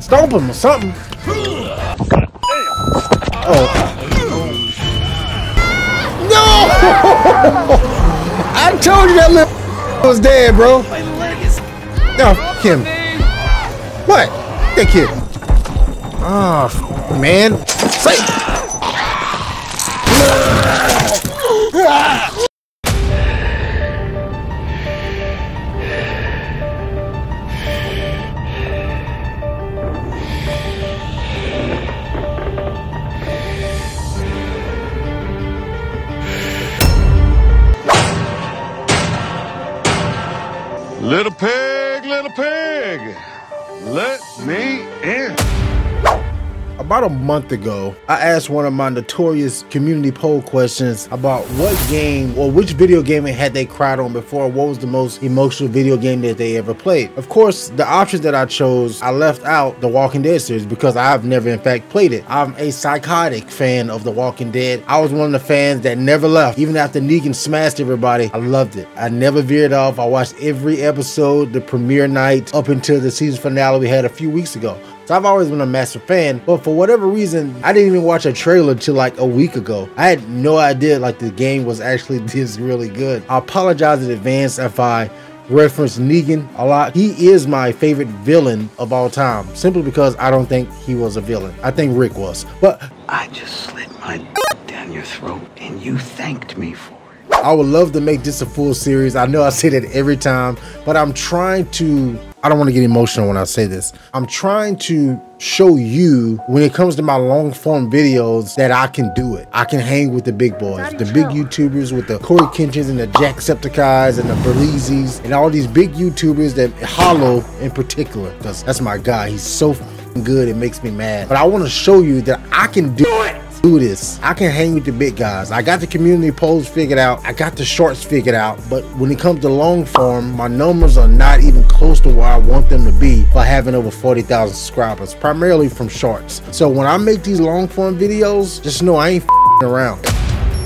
Stomp him or something. Oh. No! I told you that little was dead, bro. No, oh, him. What? That kid. Oh, man. Say. Little pig, little pig, let me in. About a month ago, I asked one of my notorious community poll questions about what game or which video game had they cried on before, what was the most emotional video game that they ever played. Of course, the options that I chose, I left out The Walking Dead series because I've never in fact played it. I'm a psychotic fan of The Walking Dead. I was one of the fans that never left. Even after Negan smashed everybody, I loved it. I never veered off. I watched every episode, the premiere night, up until the season finale we had a few weeks ago. So I've always been a massive fan, but for whatever reason, I didn't even watch a trailer till like a week ago. I had no idea like the game was actually this really good. I apologize in advance if I reference Negan a lot. He is my favorite villain of all time, simply because I don't think he was a villain. I think Rick was, but I just slid my down your throat and you thanked me for it. I would love to make this a full series. I know I say that every time, but I'm trying to, I don't want to get emotional when I say this. I'm trying to show you, when it comes to my long form videos, that I can do it. I can hang with the big boys, the big YouTubers, with the Cory Kentons and the Jacksepticeyes and the Berlizies and all these big YouTubers, that Hollow in particular, because that's my guy. He's so good, it makes me mad. But I want to show you that I can do it. Do this. I can hang with the big guys. I got the community polls figured out. I got the shorts figured out. But when it comes to long form, my numbers are not even close to where I want them to be by having over 40,000 subscribers, primarily from shorts. So when I make these long form videos, just know I ain't f***ing around.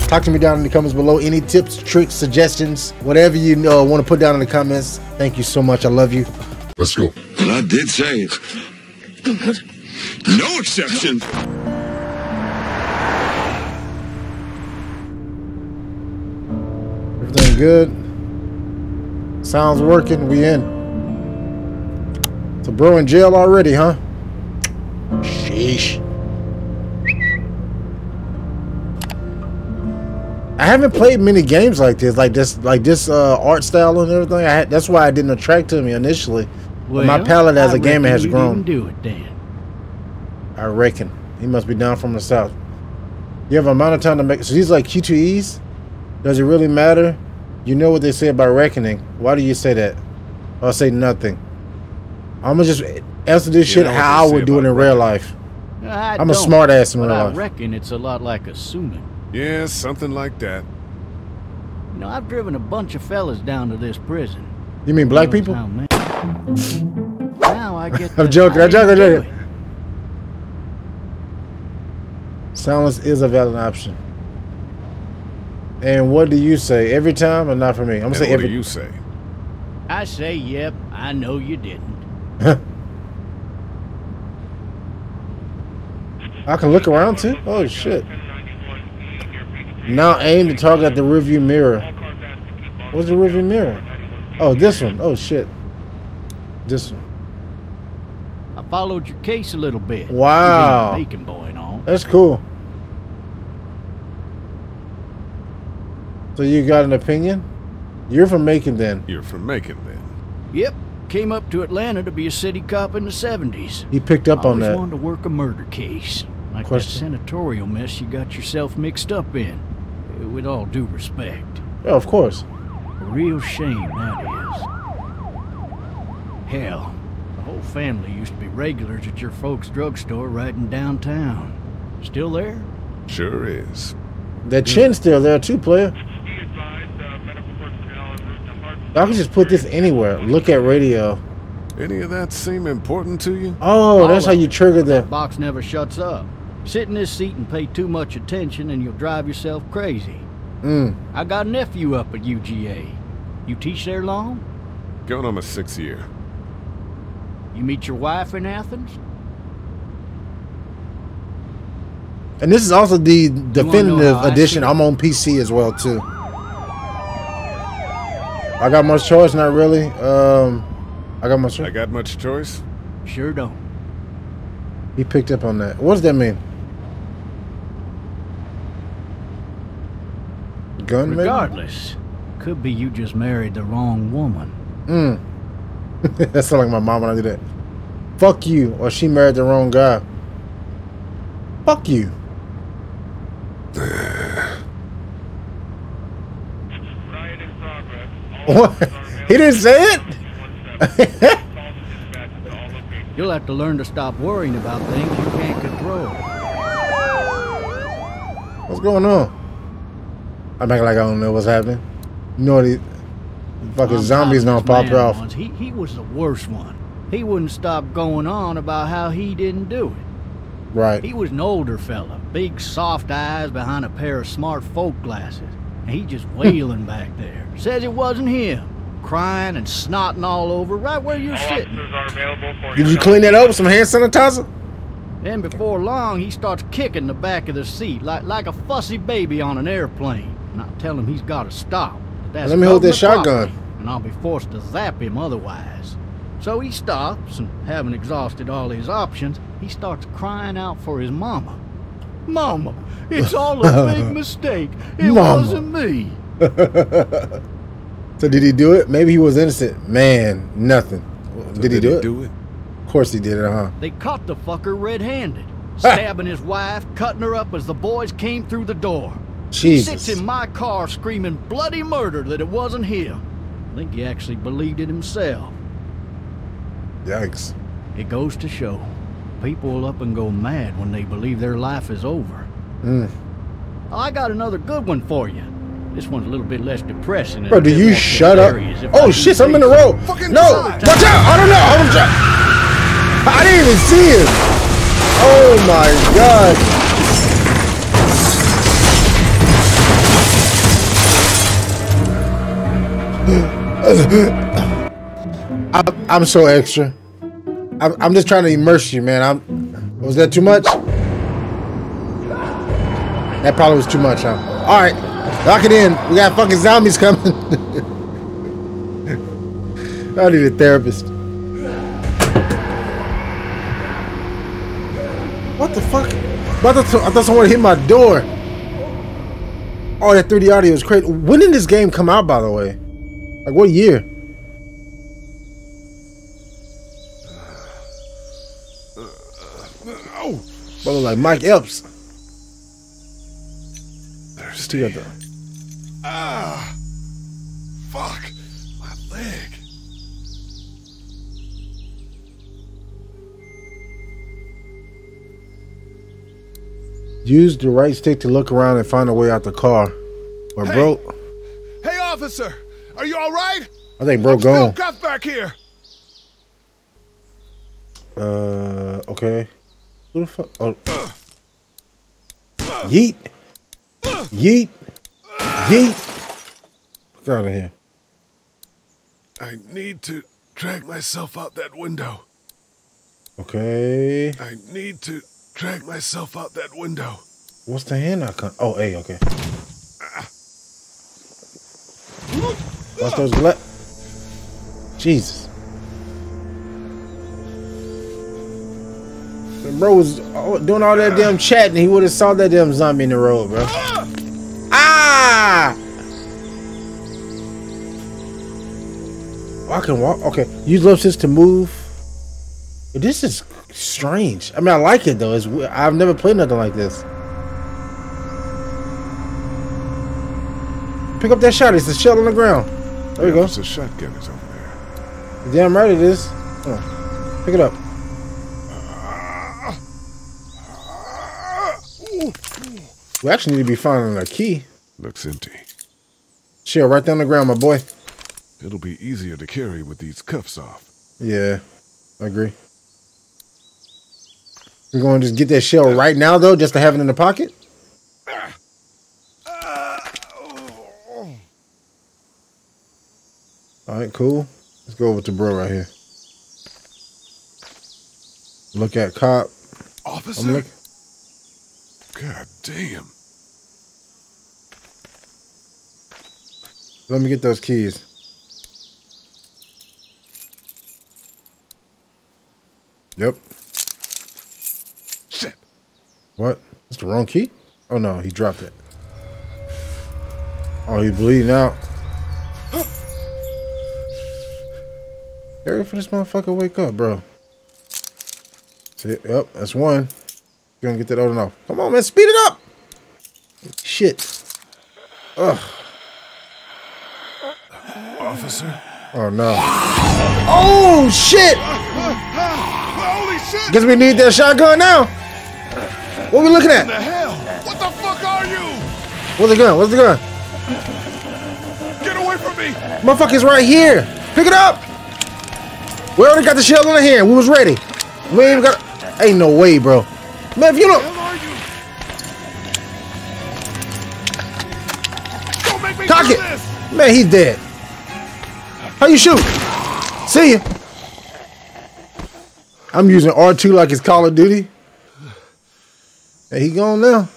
Talk to me down in the comments below. Any tips, tricks, suggestions, whatever you know, want to put down in the comments. Thank you so much. I love you. Let's go. And I did say it. No exceptions. Everything good? Sounds working. We in. So bro in jail already, huh? Sheesh. I haven't played many games like this art style and everything. That's why it didn't attract to me initially. Well, my palate as a gamer has grown. Do it, Dan. I reckon he must be down from the south. You have a amount of time to make. So he's like Q2Es. Does it really matter? You know what they say about reckoning. Why do you say that? I'll say nothing. I'm gonna just answer this shit how I would do it in real life. I'm a smart ass in real life. I reckon it's a lot like assuming. Yeah, something like that. You know, I've driven a bunch of fellas down to this prison. You mean black people? Now I get. I'm joking. Silence is a valid option. And what do you say? Every time or not for me? I'm gonna say every. What do you say? I say, yep, I know you didn't. I can look around too? Oh shit. Now aim to target at the rearview mirror. What's the rearview mirror? Oh, this one. Oh shit. This one. I followed your case a little bit. Wow. Bacon boy and all. That's cool. So you got an opinion? You're from Macon then? You're from Macon then? Yep. Came up to Atlanta to be a city cop in the 70s. He picked up on that. I always wanted to work a murder case. Like that senatorial mess you got yourself mixed up in. With all due respect. Yeah, of course. A real shame, that is. Hell, the whole family used to be regulars at your folks' drugstore right in downtown. Still there? Sure is. That chin's still there too, player. I can just put this anywhere. Look at radio. Any of that seem important to you? Oh, that's how you trigger that. Box never shuts up. Sit in this seat and pay too much attention and you'll drive yourself crazy. I got a nephew up at UGA. You teach there long? Going on my 6th year. You meet your wife in Athens? And this is also the definitive edition. I'm on PC as well too. I got much choice, not really. I got much choice. I got much choice? Sure don't. He picked up on that. What does that mean? Gunman? Regardless, could be you just married the wrong woman. Mm. That's not like my mom when I do that. Fuck you, or she married the wrong guy. Fuck you. What? He didn't say it? You'll have to learn to stop worrying about things you can't control. What's going on? I'm acting like I don't know what's happening. You know these fucking zombies don't pop off. Once, he was the worst one. He wouldn't stop going on about how he didn't do it. Right. He was an older fella, big soft eyes behind a pair of smart folk glasses. And he just wailing back there. Says it wasn't him. Crying and snotting all over right where you're sitting. Did you clean that up with some hand sanitizer? Then before long, he starts kicking the back of the seat like a fussy baby on an airplane. And I tell him he's got to stop. Let me hold this shotgun. And I'll be forced to zap him otherwise. So he stops, and having exhausted all his options, he starts crying out for his mama. Mama, it's all a big mistake. It wasn't me. So did he do it? Maybe he was innocent. Man, nothing. So did he do it? Of course he did it, huh? They caught the fucker red-handed, stabbing his wife, cutting her up as the boys came through the door. Jesus. He sits in my car screaming bloody murder that it wasn't him. I think he actually believed it himself. Yikes. It goes to show people will up and go mad when they believe their life is over. Mm. I got another good one for you. This one's a little bit less depressing. Bro, do you shut up? Oh shit, I'm in the road. Fucking no. Watch out. I don't know. I didn't even see it. Oh my god. I'm so extra. I'm just trying to immerse you, man. Was that too much? That probably was too much, huh? Alright, lock it in. We got fucking zombies coming. I need a therapist. What the fuck? I thought someone hit my door. Oh, that 3D audio is crazy. When did this game come out, by the way? Like, what year? Brother, like Mike Epps. Thirsty. Ah, fuck my leg. Use the right stick to look around and find a way out the car. Or bro. Hey, officer, are you all right? I think bro gone. Got back here. Okay. Who the fuck? Oh. Yeet. Yeet. Yeet. Get out of here. I need to drag myself out that window. Okay. I need to drag myself out that window. What's the hand icon? Oh, A, okay. Watch those Jesus. Bro was doing all that damn chatting. He would have saw that damn zombie in the road, bro. Ah! Oh, I can walk. Okay. Use left stick to move. This is strange. I mean, I like it, though. It's weird. I've never played nothing like this. Pick up that shot. It's a shell on the ground. There you go. It's a shotgun is over there. Damn right it is. Oh. Pick it up. We actually need to be finding a key. Looks empty. Chill, right down the ground, my boy. It'll be easier to carry with these cuffs off. Yeah, I agree. We're going to just get that shell right now, though, just to have it in the pocket? All right, cool. Let's go over to bro right here. Look at cop. Officer? God damn. Let me get those keys. Yep. Shit. What? That's the wrong key? Oh no, he dropped it. Oh, he's bleeding out. Hurry for this motherfucker, wake up, bro. See, yep, that's one. You're gonna get that other off. Come on, man, speed it up! Shit. Ugh. Officer? Oh no. Oh shit! Holy shit! Guess we need that shotgun now. What are we looking at? What the hell? What the fuck are you? What's the gun? What's the gun? Get away from me! Motherfucker's right here. Pick it up! We already got the shell in the hand. We was ready. We ain't even got. Ain't no way, bro. Man, if you don't. Don't make me cock it. This. Man, he's dead. How you shoot? See ya. I'm using R2 like it's Call of Duty. Hey, he gone now.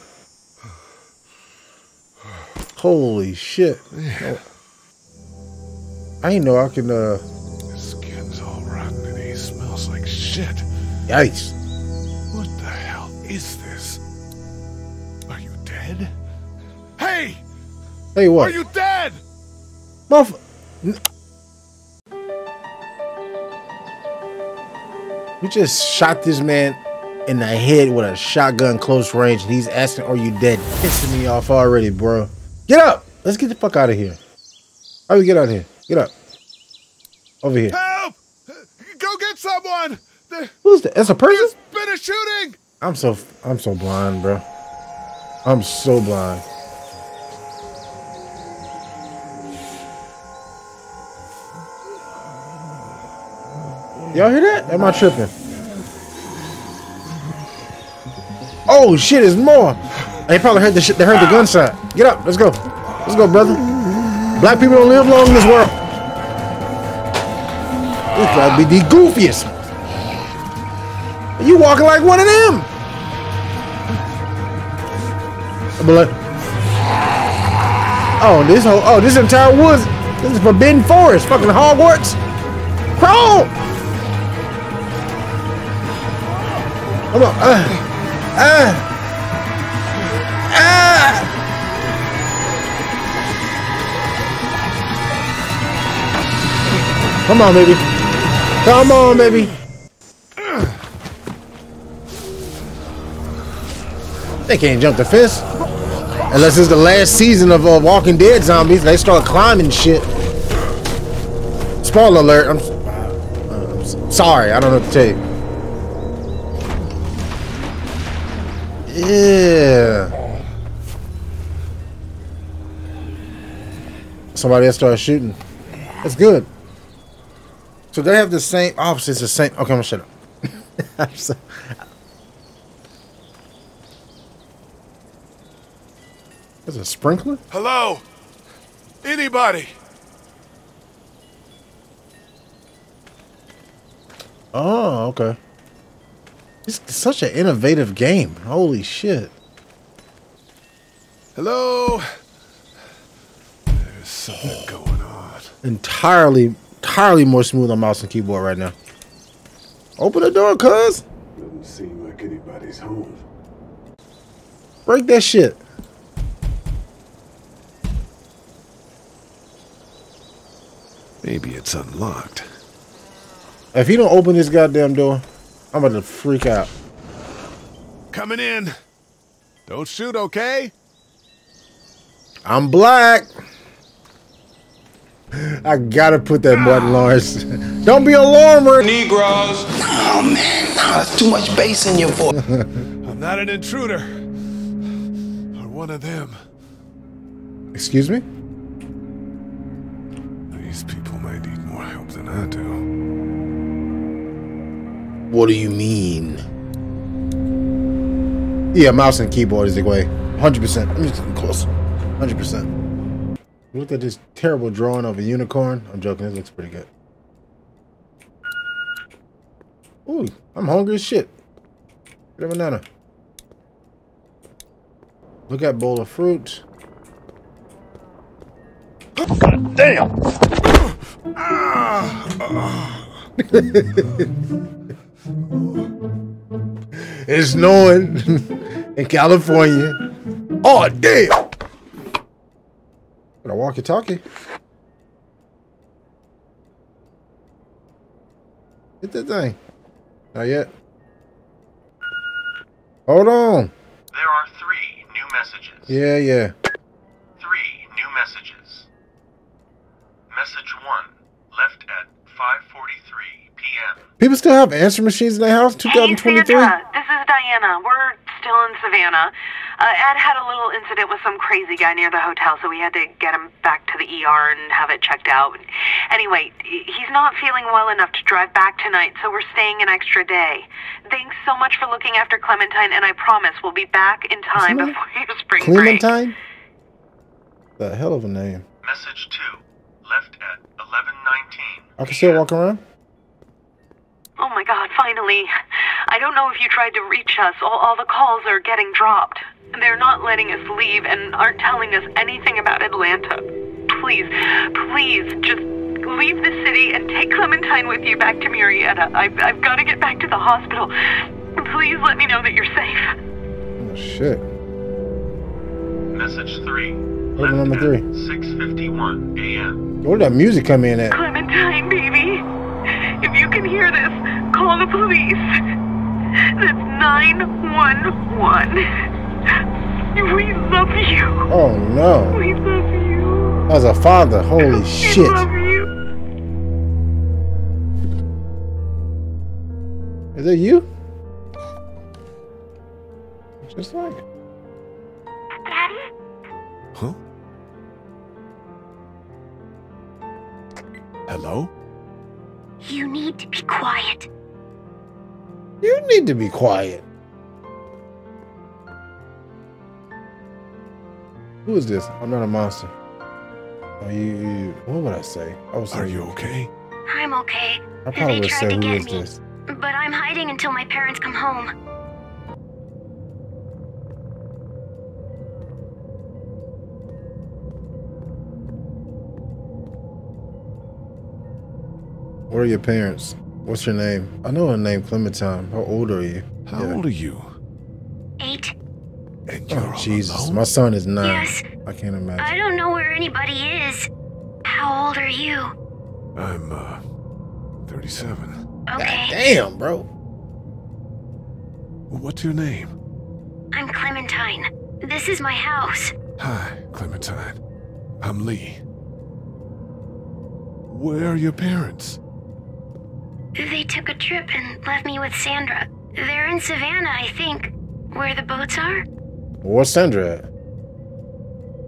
Holy shit. Yeah. I ain't know I can. Shit. Yikes. What the hell is this? Are you dead? Hey! Hey, what? Are you dead? Motherf... We just shot this man in the head with a shotgun close range, and he's asking, are you dead? Pissing me off already, bro. Get up! Let's get the fuck out of here. How do we get out of here? Get up. Over here. Help! Go get someone! Who's that? That's a person? There's been a shooting. I'm so blind, bro. I'm so blind. Y'all hear that? Am I tripping? Oh shit, it's more. They probably heard the shit. They heard the gun shot. Get up. Let's go. Let's go, brother. Black people don't live long in this world. This gotta be the goofiest. You walking like one of them. Blood. Oh, this whole, oh, this entire woods. This is Forbidden Forest. Fucking Hogwarts. Crawl. Come on. Come on, baby. Come on, baby. They can't jump the fence. Unless it's the last season of Walking Dead zombies. They start climbing shit. Spoiler alert. I'm sorry. I don't know what to tell you. Yeah. Somebody else started shooting. That's good. So they have the same officers, the same... Okay, I'm going to shut up. I'm sorry. There's a sprinkler? Hello? Anybody? Oh, okay. It's such an innovative game. Holy shit. Hello? There's something going on. Entirely more smooth on mouse and keyboard right now. Open the door, cuz. Doesn't seem like anybody's home. Break that shit. Maybe it's unlocked. If you don't open this goddamn door, I'm about to freak out. Coming in. Don't shoot, okay? I'm black. I gotta put that Martin Lawrence. Don't be alarmer. Negroes. Oh man, that's too much bass in your voice. I'm not an intruder. Or one of them. Excuse me? These people might need more help than I do. What do you mean? Yeah, mouse and keyboard is the way. 100%. I'm just getting close. 100%. Look at this terrible drawing of a unicorn. I'm joking. It looks pretty good. Ooh, I'm hungry as shit. Get a banana. Look at bowl of fruit. God damn! It's snowing in California. Oh damn! Got a walkie-talkie. Hit that thing. Not yet. Hold on. There are 3 new messages. Yeah, yeah. 3 new messages. Message 1 left at 5:43 p.m. People still have answer machines in their house. 2023. Hey Sandra, this is Diana. We're still in Savannah. Ed had a little incident with some crazy guy near the hotel, so we had to get him back to the ER and have it checked out. Anyway, he's not feeling well enough to drive back tonight, so we're staying an extra day. Thanks so much for looking after Clementine, and I promise we'll be back in time before your spring break. Clementine? The hell of a name. Message 2, left at 11:19. I can still walk around? Oh my God, finally. I don't know if you tried to reach us. All the calls are getting dropped. They're not letting us leave and aren't telling us anything about Atlanta. Please, please, just leave the city and take Clementine with you back to Murrieta. I've got to get back to the hospital. Please let me know that you're safe. Oh, shit. Message 3. Number 3. 6:51 a.m. Where did that music come in at? Clementine, baby. If you can hear this, call the police. That's 911. We love you. Oh no. We love you. As a father, holy shit. We love you. Is it you? Just like Daddy? Huh? Hello? You need to be quiet. You need to be quiet. Who is this? I'm not a monster. Are you what would I say? I was saying, are you okay? I'm okay. I probably would say, who is this? But I'm hiding until my parents come home. What are your parents? What's your name? I know her name, Clementine. How old are you? How old are you? 8. Oh, Jesus, alone? My son is 9. Yes. I can't imagine. I don't know where anybody is. How old are you? I'm, 37. Okay. God damn, bro. What's your name? I'm Clementine. This is my house. Hi, Clementine. I'm Lee. Where are your parents? They took a trip and left me with Sandra. They're in Savannah, I think, where the boats are. Where's Sandra at?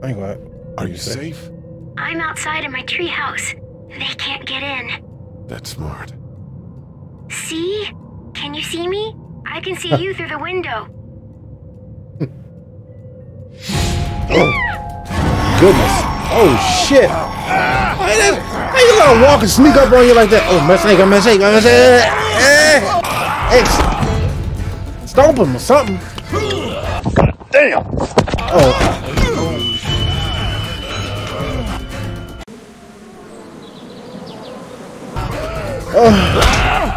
I ain't glad. Are you safe? I'm outside in my treehouse. They can't get in. That's smart. See? Can you see me? I can see you through the window. Oh. Goodness. Oh, shit. How you gonna walk and sneak up on you like that? Oh, mistake. Stomp him or something. Damn! Oh. Oh.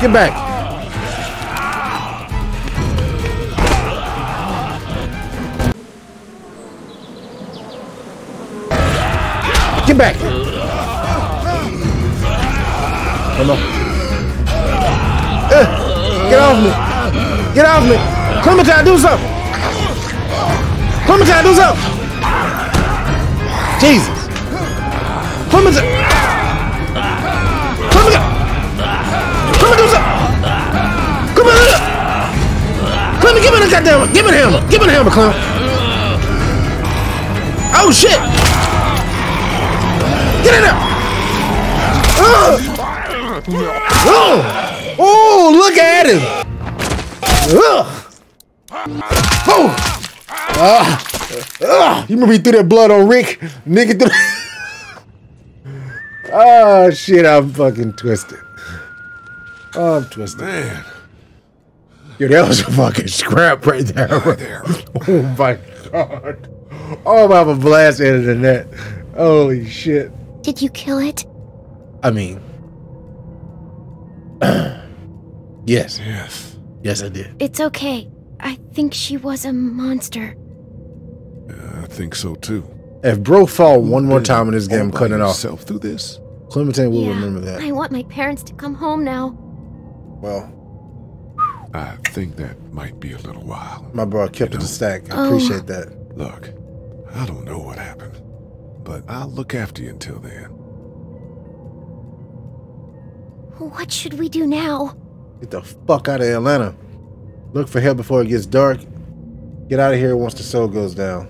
Get back! Get back! Oh no. Get off me! Get off me! Clementine, do something! Clementine, do something! Jesus! Clementine! Clementine! Clementine, do something! Clementine! Clementine, give me the goddamn! Give me the hammer! Give me the hammer, Clem! Oh shit! Get in there! Oh! Oh! Look at him! Oh! You remember he threw that blood on Rick? Nigga threw that. Oh, shit, I'm fucking twisted. Oh, I'm twisted. Man. Yo, that was a fucking scrap right there. Oh, my God. Oh, I'm having a blast editing that. Holy shit. Did you kill it? I mean, yes, I did. It's okay. I think she was a monster. I think so too. If bro fall one more time in this game, I'm cutting it off. Through this, Clementine will remember that. I want my parents to come home now. Well, I think that might be a little while. My bro kept it a stack. I appreciate that. Look, I don't know what happened, but I'll look after you until then. What should we do now? Get the fuck out of Atlanta. Look for help before it gets dark. Get out of here once the sun goes down.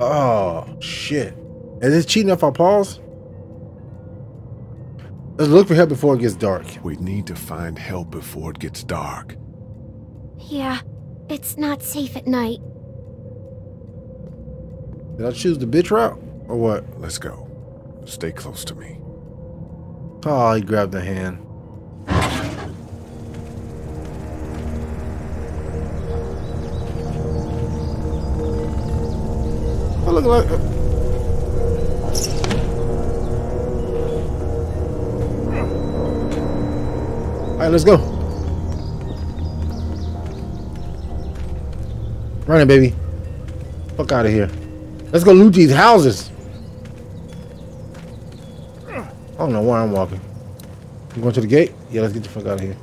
Oh, shit. Is it cheating off our paws? Let's look for help before it gets dark. We need to find help before it gets dark. Yeah, it's not safe at night. Did I choose the bitch route or what? Let's go. Stay close to me. Oh, he grabbed the hand. I look like... All right, let's go. Running, baby. Fuck out of here. Let's go loot these houses. I don't know why I'm walking. You going to the gate? Yeah, let's get the fuck out of here.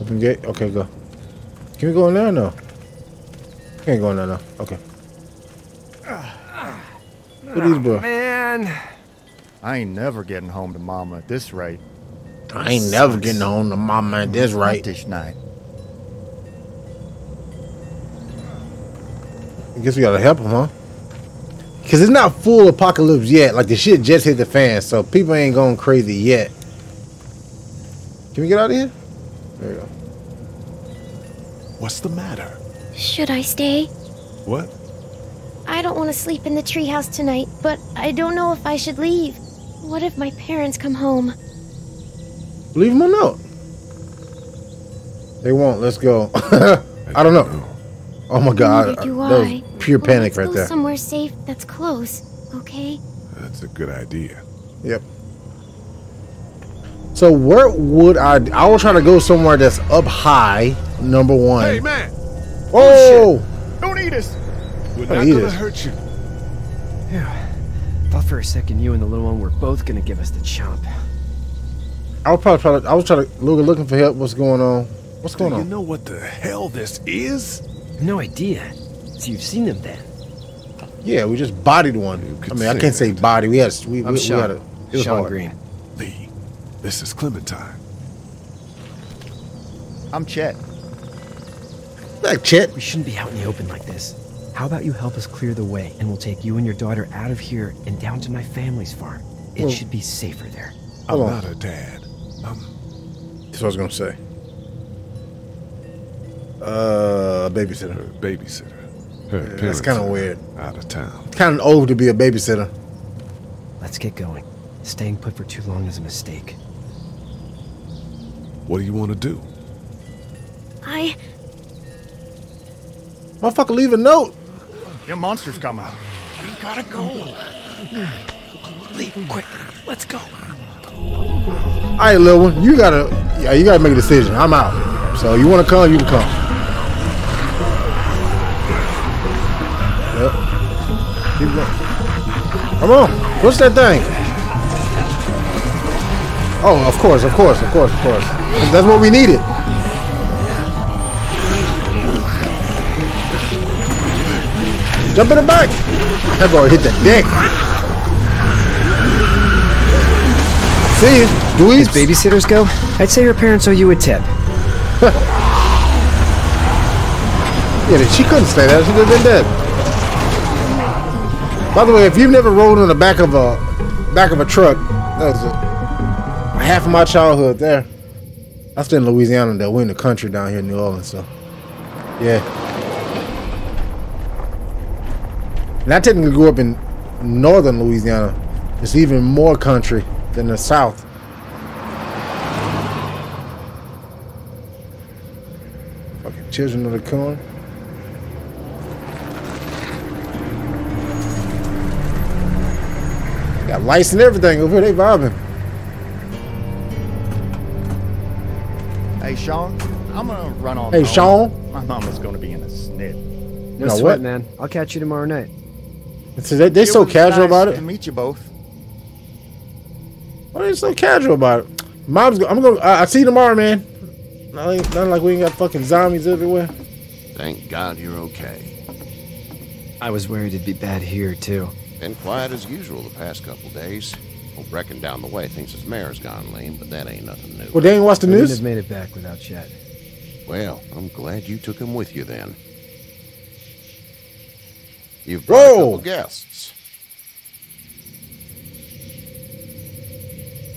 Open gate? Okay, go. Can we go in there or no? Can't go in there, no. Okay. What is bro? Man. I ain't never getting home to mama at this rate. I ain't never getting home to mama at this rate. This night. I guess we gotta help him, huh? Because it's not full apocalypse yet. Like, the shit just hit the fan, so people ain't going crazy yet. Can we get out of here? There we go. What's the matter? Should I stay? What? I don't want to sleep in the treehouse tonight, but I don't know if I should leave. What if my parents come home? Leave them a note. They won't. Let's go. I don't know. Oh my god. That was pure panic right there. Somewhere safe that's close, okay? That's a good idea. Yep. So where would I will try to go somewhere that's up high, number one. Hey man! Oh! Shit. Don't eat us! We're not gonna hurt you. Yeah. Thought for a second you and the little one were both gonna give us the chomp. I was trying to looking for help. What's going on? What's going on? Do you know what the hell this is? No idea. So you've seen them then? Yeah, we just bodied one. I mean, I can't say body. We had a... Hershel Greene. Lee, this is Clementine. I'm Chet. Like Chet. We shouldn't be out in the open like this. How about you help us clear the way, and we'll take you and your daughter out of here and down to my family's farm. It should be safer there. I'm not a dad. That's what I was going to say. Babysitter. Her babysitter. Her that's kind of weird. Out of town. Kind of old to be a babysitter. Let's get going. Staying put for too long is a mistake. What do you want to do? Motherfucker, leave a note. Your monster's come out. We gotta go. Leave quick. Let's go. All right, little one. You gotta. Yeah, you gotta make a decision. I'm out. So you want to come? You can come. Yep. Keep going. Come on. Push that thing. Oh, of course. That's what we needed. Jump in the back. That boy hit the deck. See you. Do we? If babysitters go, I'd say your parents owe you a tip. Yeah, she couldn't say that. She would have been dead. By the way, if you've never rolled on the back of a truck, that was half of my childhood there. I stayed in Louisiana, though. We're in the country down here in New Orleans, so yeah. And I technically grew up in northern Louisiana. It's even more country than the South. Fucking children of the corn. Got lights and everything over here. They vibing. Hey, Sean. I'm gonna run on. Hey, Sean. My mama's gonna be in a snit. No sweat, what? Man. I'll catch you tomorrow night. So they so casual about it. To meet you both. Why are they so casual about it? Mom's. I see you tomorrow, man. Nothing like we ain't got fucking zombies everywhere. Thank God you're okay. I was worried it'd be bad here too. Been quiet as usual the past couple days. Old Brecken down the way thinks his mare's gone lame, but that ain't nothing new. Well, they ain't watched the news? Have made it back without chat. Well, I'm glad you took him with you then. You've brought a couple guests.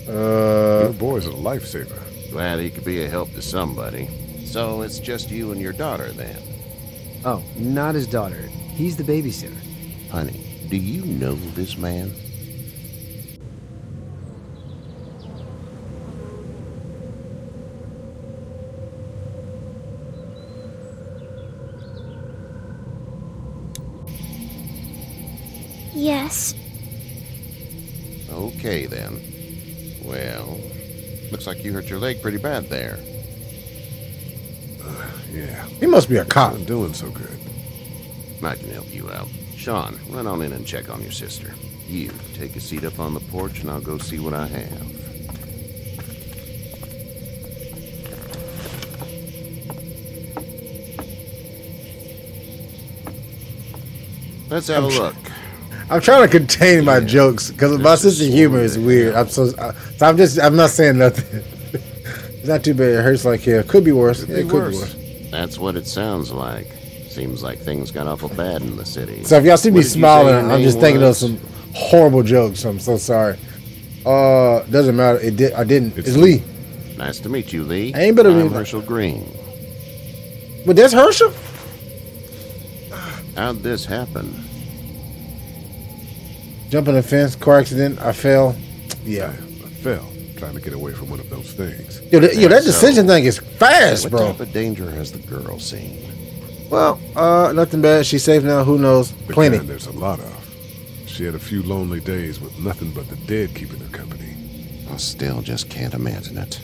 Your boy's a lifesaver. Glad he could be a help to somebody. So it's just you and your daughter then? Oh, not his daughter. He's the babysitter. Honey. Do you know this man? Yes. Okay, then. Well, looks like you hurt your leg pretty bad there. Yeah. He must be a cop. I'm doing so good. I can help you out. Sean, run on in and check on your sister. You take a seat up on the porch and I'll go see what I have. Let's have a look. I'm trying to contain my jokes because my sister's humor is weird. I'm not saying nothing. It's not too bad. It hurts like hell. Could be worse. It could be worse. That's what it sounds like. Seems like things got awful bad in the city. So if y'all see me smiling, I'm just thinking of some horrible jokes. I'm so sorry. Doesn't matter. It's Lee. Nice to meet you, Lee. I ain't better than Hershel Greene. But that's Hershel? How'd this happen? Jumping a fence, car accident. I fell. Yeah. I fell. Trying to get away from one of those things. Yo, that decision thing is fast, bro. What type of danger has the girl seen? Well, nothing bad. She's safe now. Who knows? Plenty. Again, there's a lot of. She had a few lonely days with nothing but the dead keeping her company. I still just can't imagine it.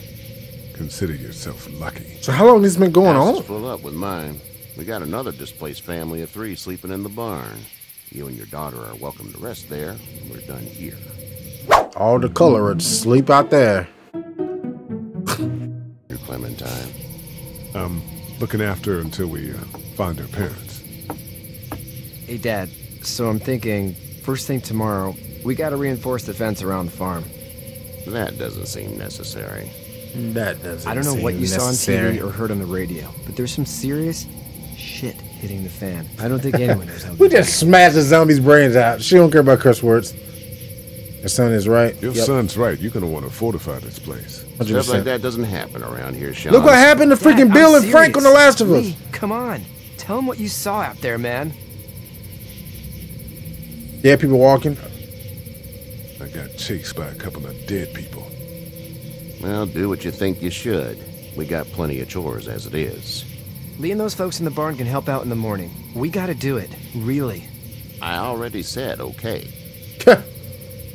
Consider yourself lucky. So how long has this been going on? Full up with mine. We got another displaced family of 3 sleeping in the barn. You and your daughter are welcome to rest there. We're done here. All the colorists sleep out there. You're Clementine. Looking after her until we find her parents. Hey, Dad. So I'm thinking, first thing tomorrow, we gotta reinforce the fence around the farm. That doesn't seem necessary. I don't know what you saw on TV or heard on the radio, but there's some serious shit hitting the fan. I don't think anyone knows how. We just smashed the zombie's brains out. She don't care about curse words. Your son is right. Your son's right. You're going to want to fortify this place. 100%. Stuff like that doesn't happen around here, Sean. Look what happened to freaking Bill and Frank on The Last of Us. Lee, come on. Tell them what you saw out there, man. Dead people walking. I got chased by a couple of dead people. Well, do what you think you should. We got plenty of chores as it is. Lee and those folks in the barn can help out in the morning. We got to do it. Really. I already said okay.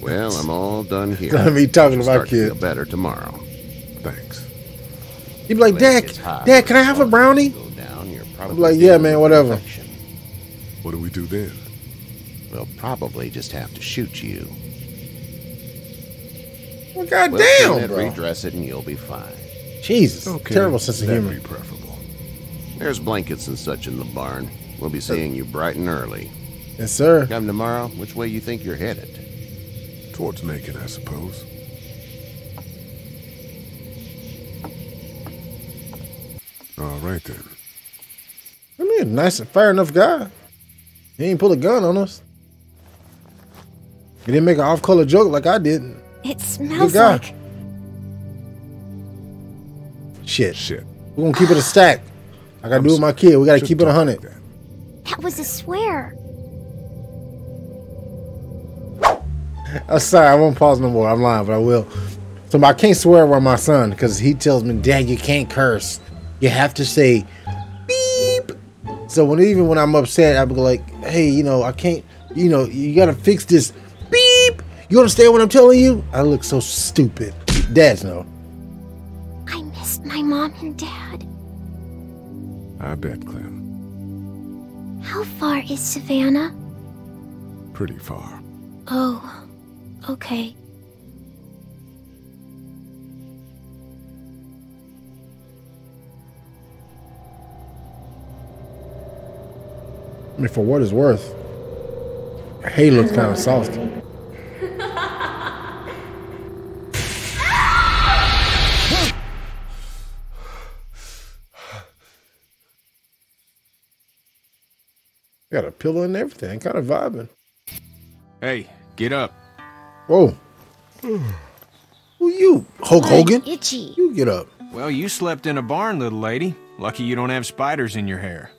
Well, I'm all done here. Don't be talking about kids. Feel better tomorrow. Thanks. You'd be like, Dad, can I have a brownie? I'm like, yeah, man, whatever. What do we do then? We'll probably just have to shoot you. Well, goddamn, bro. Redress it, and you'll be fine. Jesus, terrible sense of humor. That'd be preferable. There's blankets and such in the barn. We'll be seeing you bright and early. Yes, sir. Come tomorrow. Which way you think you're headed? Towards Macon, I suppose. All right, then. I mean, a nice and fair enough guy. He ain't pull a gun on us. He didn't make an off-color joke like I did. It smells like... Shit. We're going to keep it a stack. I got to do with my kid. We got to keep it 100. That was a swear. I'm sorry, I won't pause no more. I'm lying, but I will. So I can't swear around my son because he tells me, Dad, you can't curse. You have to say, beep. So when even when I'm upset, I'll be like, hey, you know, I can't, you know, you gotta fix this. Beep. You understand what I'm telling you? I look so stupid. Dads know. I missed my mom and dad. I bet, Clem. How far is Savannah? Pretty far. Oh, okay. I mean, for what it's worth, hay looks kind of soft. Got a pillow and everything, kind of vibing. Hey, get up. Whoa. Who you, Hulk Hogan? I'm itchy. You get up. Well, you slept in a barn, little lady. Lucky you don't have spiders in your hair.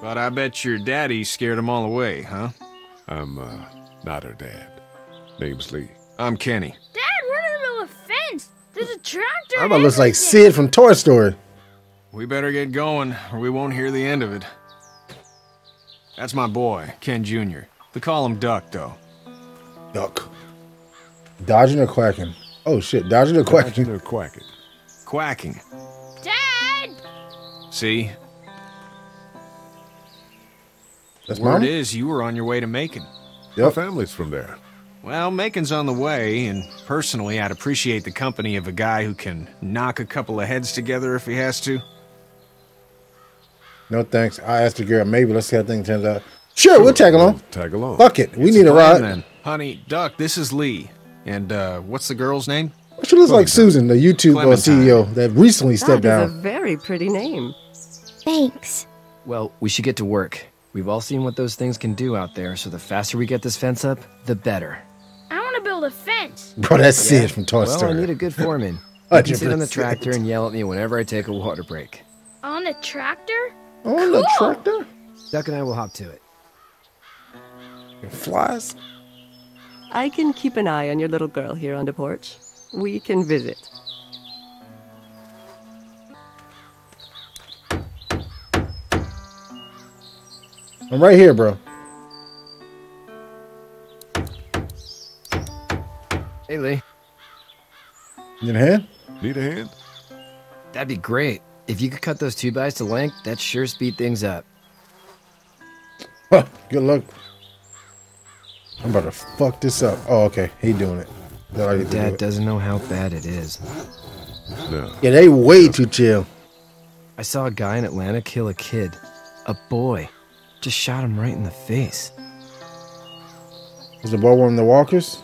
But I bet your daddy scared them all away, huh? I'm, not her dad. Name's Lee. I'm Kenny. Dad, we're in the middle of a fence. There's a tractor. I'm about to look like Sid from Toy Story. We better get going, or we won't hear the end of it. That's my boy, Ken Jr. They call him Duck, though. Duck. Dodging or quacking? Oh, shit. Dodging or quacking? Dodging or quacking. Quacking. Dad! See? That's Word Mom? Is, you were on your way to Macon. Yep. My family's from there. Well, Macon's on the way, and personally, I'd appreciate the company of a guy who can knock a couple of heads together if he has to. No thanks. I asked the girl, maybe let's see how things turns out. Sure, we'll tag along. Tag along. Fuck it. We need a ride. Then. Honey, Duck, this is Lee. And what's the girl's name? She looks like Susan, the YouTube CEO that recently stepped down. That's a very pretty name. Thanks. Well, we should get to work. We've all seen what those things can do out there, so the faster we get this fence up, the better. I want to build a fence. Bro, that's it from Toy Story. Well, I need a good foreman. You can sit on the tractor and yell at me whenever I take a water break. On the tractor? On the tractor? Duck and I will hop to it. It flies. I can keep an eye on your little girl here on the porch. We can visit. I'm right here, bro. Hey, Lee. Need a hand? Need a hand? That'd be great. If you could cut those 2x to length, that'd sure speed things up. Huh, good luck. I'm about to fuck this up. Oh, okay. He doing it. Dad doesn't know how bad it is. No. Yeah, they way too chill. I saw a guy in Atlanta kill a kid. A boy. Just shot him right in the face. Was the boy one of the walkers?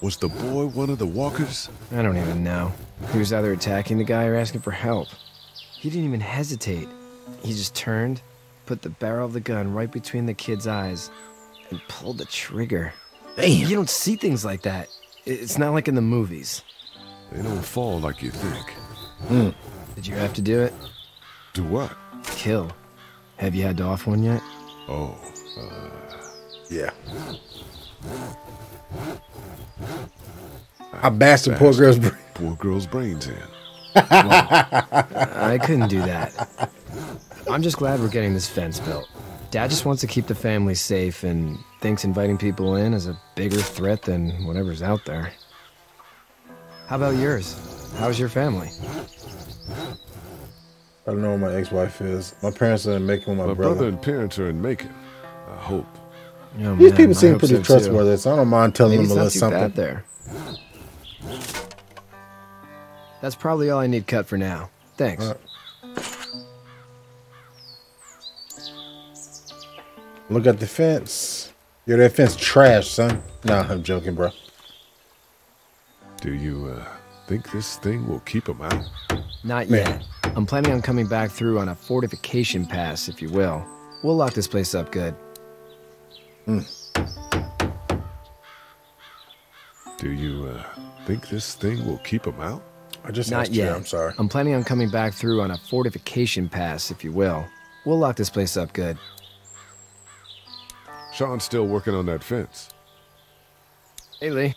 Was the boy one of the walkers? I don't even know. He was either attacking the guy or asking for help. He didn't even hesitate. He just turned, put the barrel of the gun right between the kid's eyes, and pulled the trigger. Damn. You don't see things like that. It's not like in the movies. They don't fall like you think. Mm. Did you have to do it? Do what? Kill. Have you had to off one yet? Oh, yeah. I bashed the poor girl's brains in. Well, I couldn't do that. I'm just glad we're getting this fence built. Dad just wants to keep the family safe and thinks inviting people in is a bigger threat than whatever's out there. How about yours? How's your family? I don't know where my ex-wife is. My parents are in Macon with my brother. My brother and parents are in Macon, I hope. Oh, these people seem pretty trustworthy, so I don't mind telling them a little something. There. That's probably all I need cut for now. Thanks. Right. Look at the fence. Yo, that fence trash, son. Nah, I'm joking, bro. Do you think this thing will keep them out? Not yet. I'm planning on coming back through on a fortification pass, if you will. We'll lock this place up good. Mm. Do you think this thing will keep them out? I just not yet. I'm sorry. I'm planning on coming back through on a fortification pass, if you will. We'll lock this place up good. Sean's still working on that fence. Hey, Lee.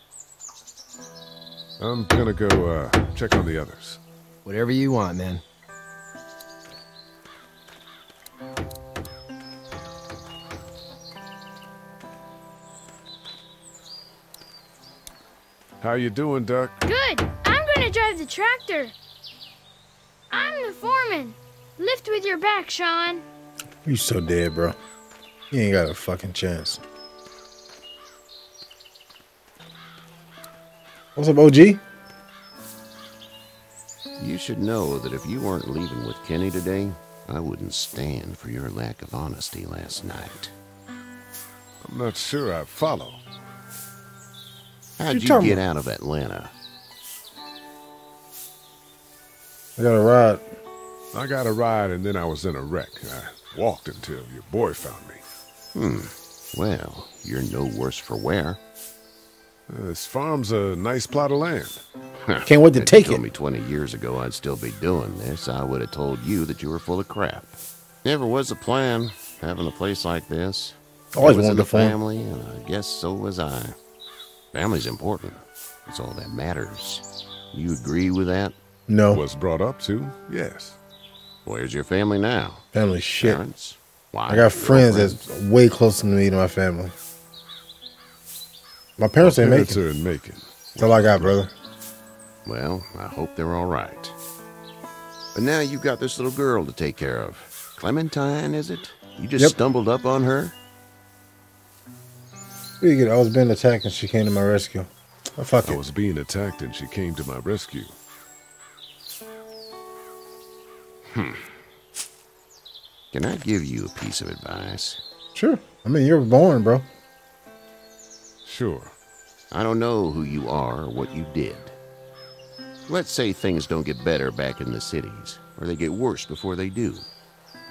I'm gonna go check on the others. Whatever you want, man. How you doing, Duck? Good. I'm gonna drive the tractor. I'm the foreman. Lift with your back, Sean. You so dead, bro. You ain't got a fucking chance. What's up, OG? You should know that if you weren't leaving with Kenny today, I wouldn't stand for your lack of honesty last night. I'm not sure I follow. How'd you get out of Atlanta? I got a ride. I got a ride and then I was in a wreck. I walked until your boy found me. Well, you're no worse for wear. This farm's a nice plot of land. Can't wait to take it. If you told me 20 years ago I'd still be doing this, I would have told you that you were full of crap. Never was a plan, having a place like this. Always wanted a family, and I guess so was I. Family's important. It's all that matters. You agree with that? No. Was brought up to, yes. Where's your family now? Family shit. Parents? Why? I got friends that's way closer to me than my family. My parents ain't Macon. Are in Macon. That's all I got, brother. Well, I hope they're all right. But now you've got this little girl to take care of. Clementine, is it? You just stumbled up on her? Pretty good. I was being attacked and she came to my rescue. Oh, fuck it. I was being attacked and she came to my rescue. Can I give you a piece of advice? Sure. I mean, you're born, bro. Sure. I don't know who you are or what you did. Let's say things don't get better back in the cities, or they get worse before they do.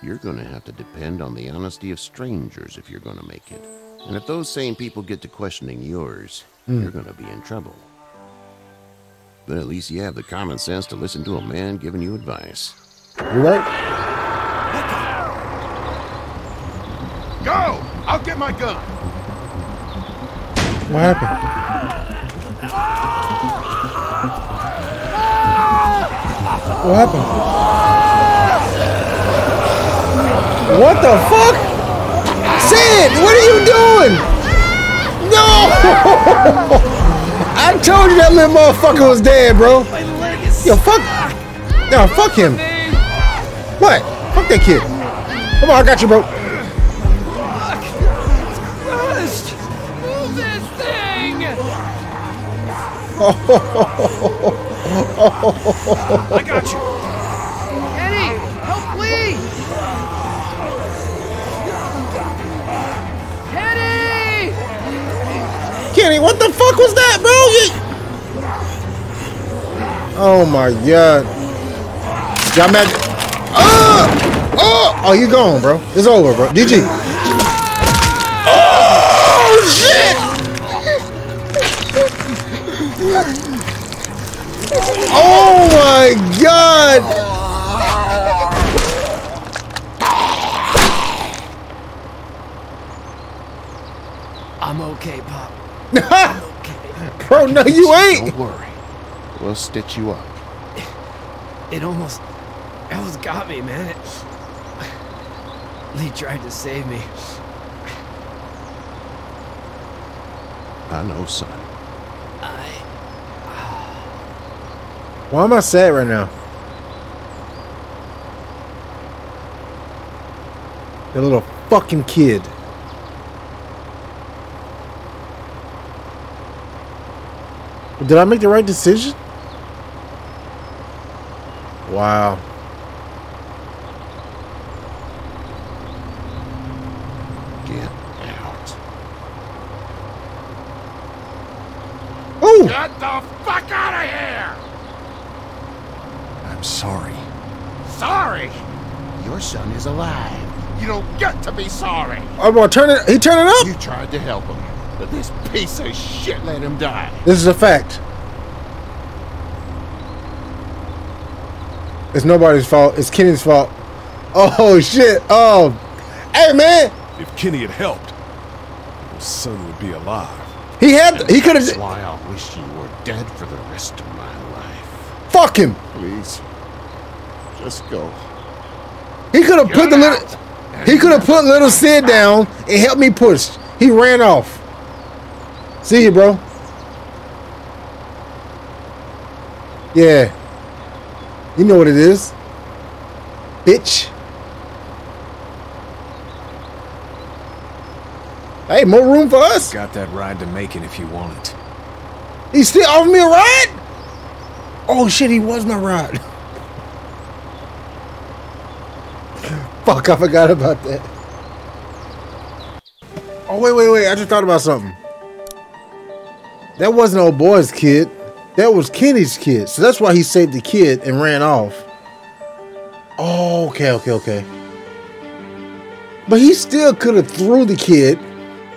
You're going to have to depend on the honesty of strangers if you're going to make it. And if those same people get to questioning yours, you're going to be in trouble. But at least you have the common sense to listen to a man giving you advice. You're right. Go! I'll get my gun! What happened? What happened? What the fuck? Sid, what are you doing? No! I told you that little motherfucker was dead, bro. Yo, fuck. No, fuck him. What? Fuck that kid. Come on, I got you, bro. I got you. Kenny, help Lee. Kenny! Kenny, what the fuck was that, bro? Oh my god. Y'all mad? Oh! Oh! Oh, you gone, bro. It's over, bro. GG. Oh, shit! Oh my god! I'm okay, Pop. I'm okay. Bro, no, you ain't. Don't worry. We'll stitch you up. It almost got me, man. Lee tried to save me. I know, son. Why am I sad right now? That little fucking kid. Did I make the right decision? Wow. Get out. Oh! Get the fuck out of here! I'm sorry. Sorry? Your son is alive. You don't get to be sorry. I'm gonna turn it. He turned it up. You tried to help him, but this piece of shit let him die. This is a fact. It's nobody's fault. It's Kenny's fault. Oh shit. Oh, hey man. If Kenny had helped, your son would be alive. He had. He could have. That's why I wish you were dead for the rest of my life. Fuck him! Please, just go. He could have put the little, he could have put little Sid down and helped me push. He ran off. See you, bro. Yeah. You know what it is. Bitch. Hey, more room for us. Got that ride to Macon if you want it. He still offered me a ride? Oh shit, he was my ride. Fuck, I forgot about that. Oh, wait. I just thought about something. That wasn't old boy's kid. That was Kenny's kid. So that's why he saved the kid and ran off. Oh, okay. But he still could have threw the kid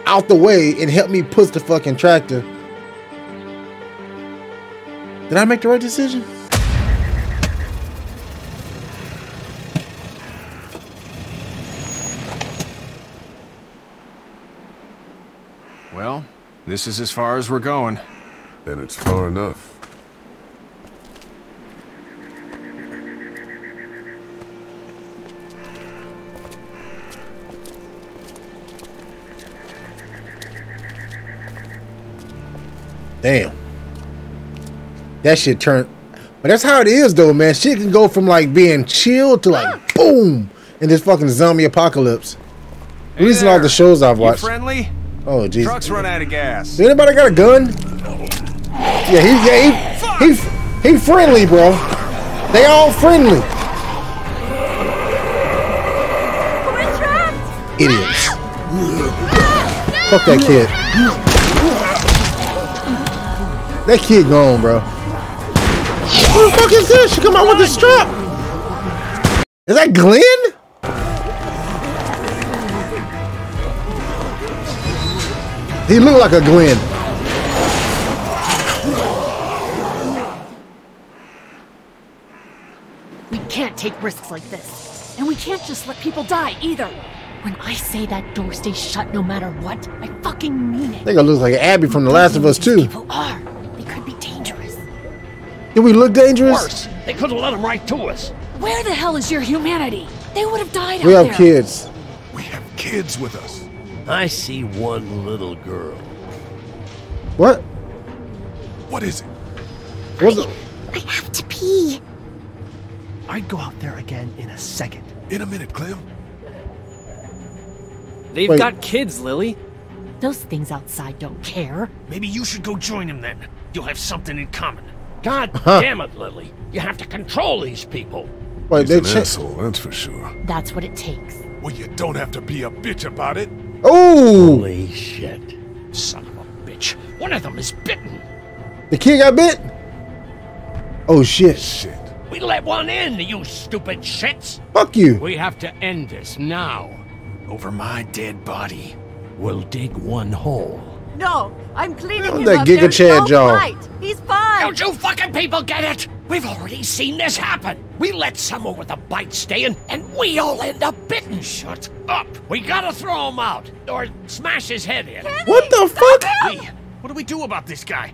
out the way and helped me push the fucking tractor. Did I make the right decision? Well, this is as far as we're going. Then it's far enough. Damn. That shit turned. But that's how it is though, man. Shit can go from like being chill to like boom in this fucking zombie apocalypse. At least in all the shows I've watched. You friendly? Oh jeez. Trucks run out of gas. Does anybody got a gun? Yeah, he friendly, bro. They all friendly. We're trapped. Idiots. No! Fuck that kid. That kid gone, bro. Who the fuck is this? She come out with the strap. Is that Glenn? He looked like a Glenn. We can't take risks like this. And we can't just let people die either. When I say that door stays shut no matter what, I fucking mean it. They're gonna look like Abby from The Last of Us too. People are. Did we look dangerous? Worse, they could have let them right to us. Where the hell is your humanity? They would have died out there. We have kids. We have kids with us. I see one little girl. What? What is it? I have to pee. I'd go out there again in a second. In a minute, Clem. They've got kids, Lily. Those things outside don't care. Maybe you should go join them then. You'll have something in common. God damn it, Lily. You have to control these people. Wait, they're an asshole, that's for sure. That's what it takes. Well, you don't have to be a bitch about it. Oh! Holy shit. Son of a bitch. One of them is bitten. The kid got bit? Oh, shit. We let one in, you stupid shits. Fuck you. We have to end this now. Over my dead body, we'll dig one hole. No, I'm cleaning him up. There's no fight. He's fine. Don't you fucking people get it? We've already seen this happen. We let someone with a bite stay in, and we all end up bitten. Shut up. We gotta throw him out or smash his head in. Kenny, what the fuck? Lee, what do we do about this guy?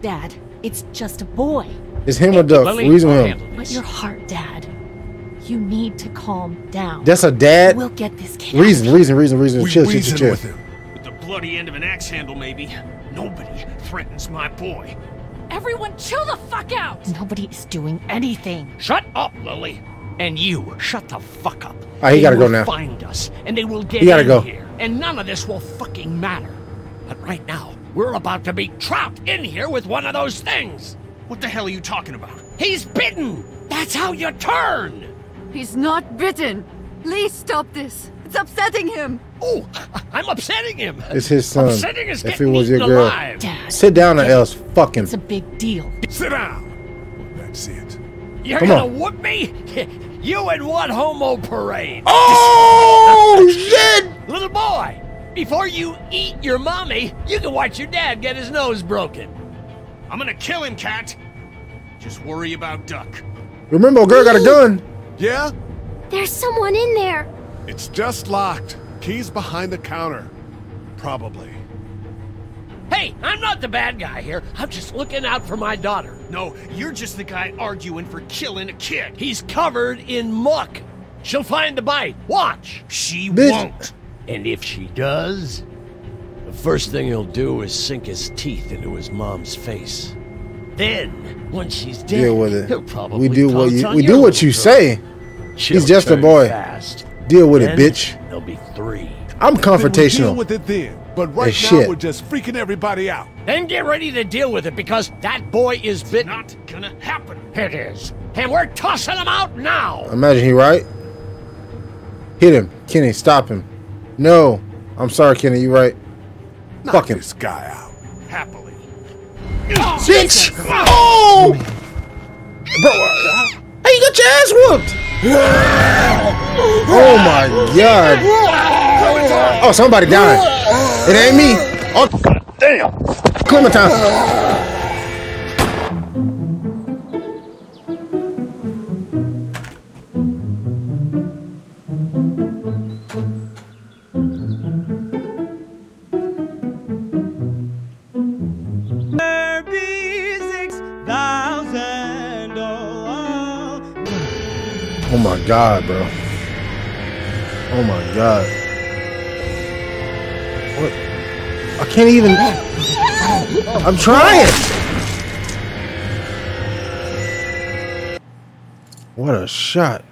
Dad, it's just a boy. It's him or Duck. Reason him. But your heart, Dad. You need to calm down. That's a dad. We'll get this kid. Reason. Chill. Bloody end of an axe handle, maybe. Nobody threatens my boy. Everyone chill the fuck out! Nobody is doing anything. Shut up, Lily. And you, shut the fuck up. Alright, he gotta go now. Find us, and they will get in here. And none of this will fucking matter. But right now, we're about to be trapped in here with one of those things. What the hell are you talking about? He's bitten! That's how you turn! He's not bitten. Please stop this. It's upsetting him. Oh, I'm upsetting him. It's his son. Upsetting is if it was your girl. Dad, sit down or else fucking. It's a big deal. Sit down. That's it. You're gonna whoop me? You and what homo parade? Oh shit! Little boy, before you eat your mommy, you can watch your dad get his nose broken. I'm gonna kill him, cat. Just worry about Duck. Remember, girl got a gun. Yeah? There's someone in there. It's just locked. Keys behind the counter. Probably. Hey, I'm not the bad guy here. I'm just looking out for my daughter. No, you're just the guy arguing for killing a kid. He's covered in muck. She'll find the bite. Watch. She won't. And if she does, the first thing he'll do is sink his teeth into his mom's face. Then, when she's dead, deal with it. He'll probably we do what you say. She'll He's just a boy. Fast. Deal with it, bitch. There'll be three. I'm confrontational. Deal with it then, but right now we're just freaking everybody out. Then get ready to deal with it, because that boy is bit. It's not gonna happen. It is, and we're tossing him out now. Imagine he right. Hit him, Kenny. Stop him. No, I'm sorry, Kenny. You right. Knock fucking this guy out happily. Bitch! Oh, bro, how you got your ass whooped? Oh my god! Oh, somebody died. It ain't me. Oh damn! Clementine. Oh my god, bro. Oh my god. What? I can't even. I'm trying. What a shot.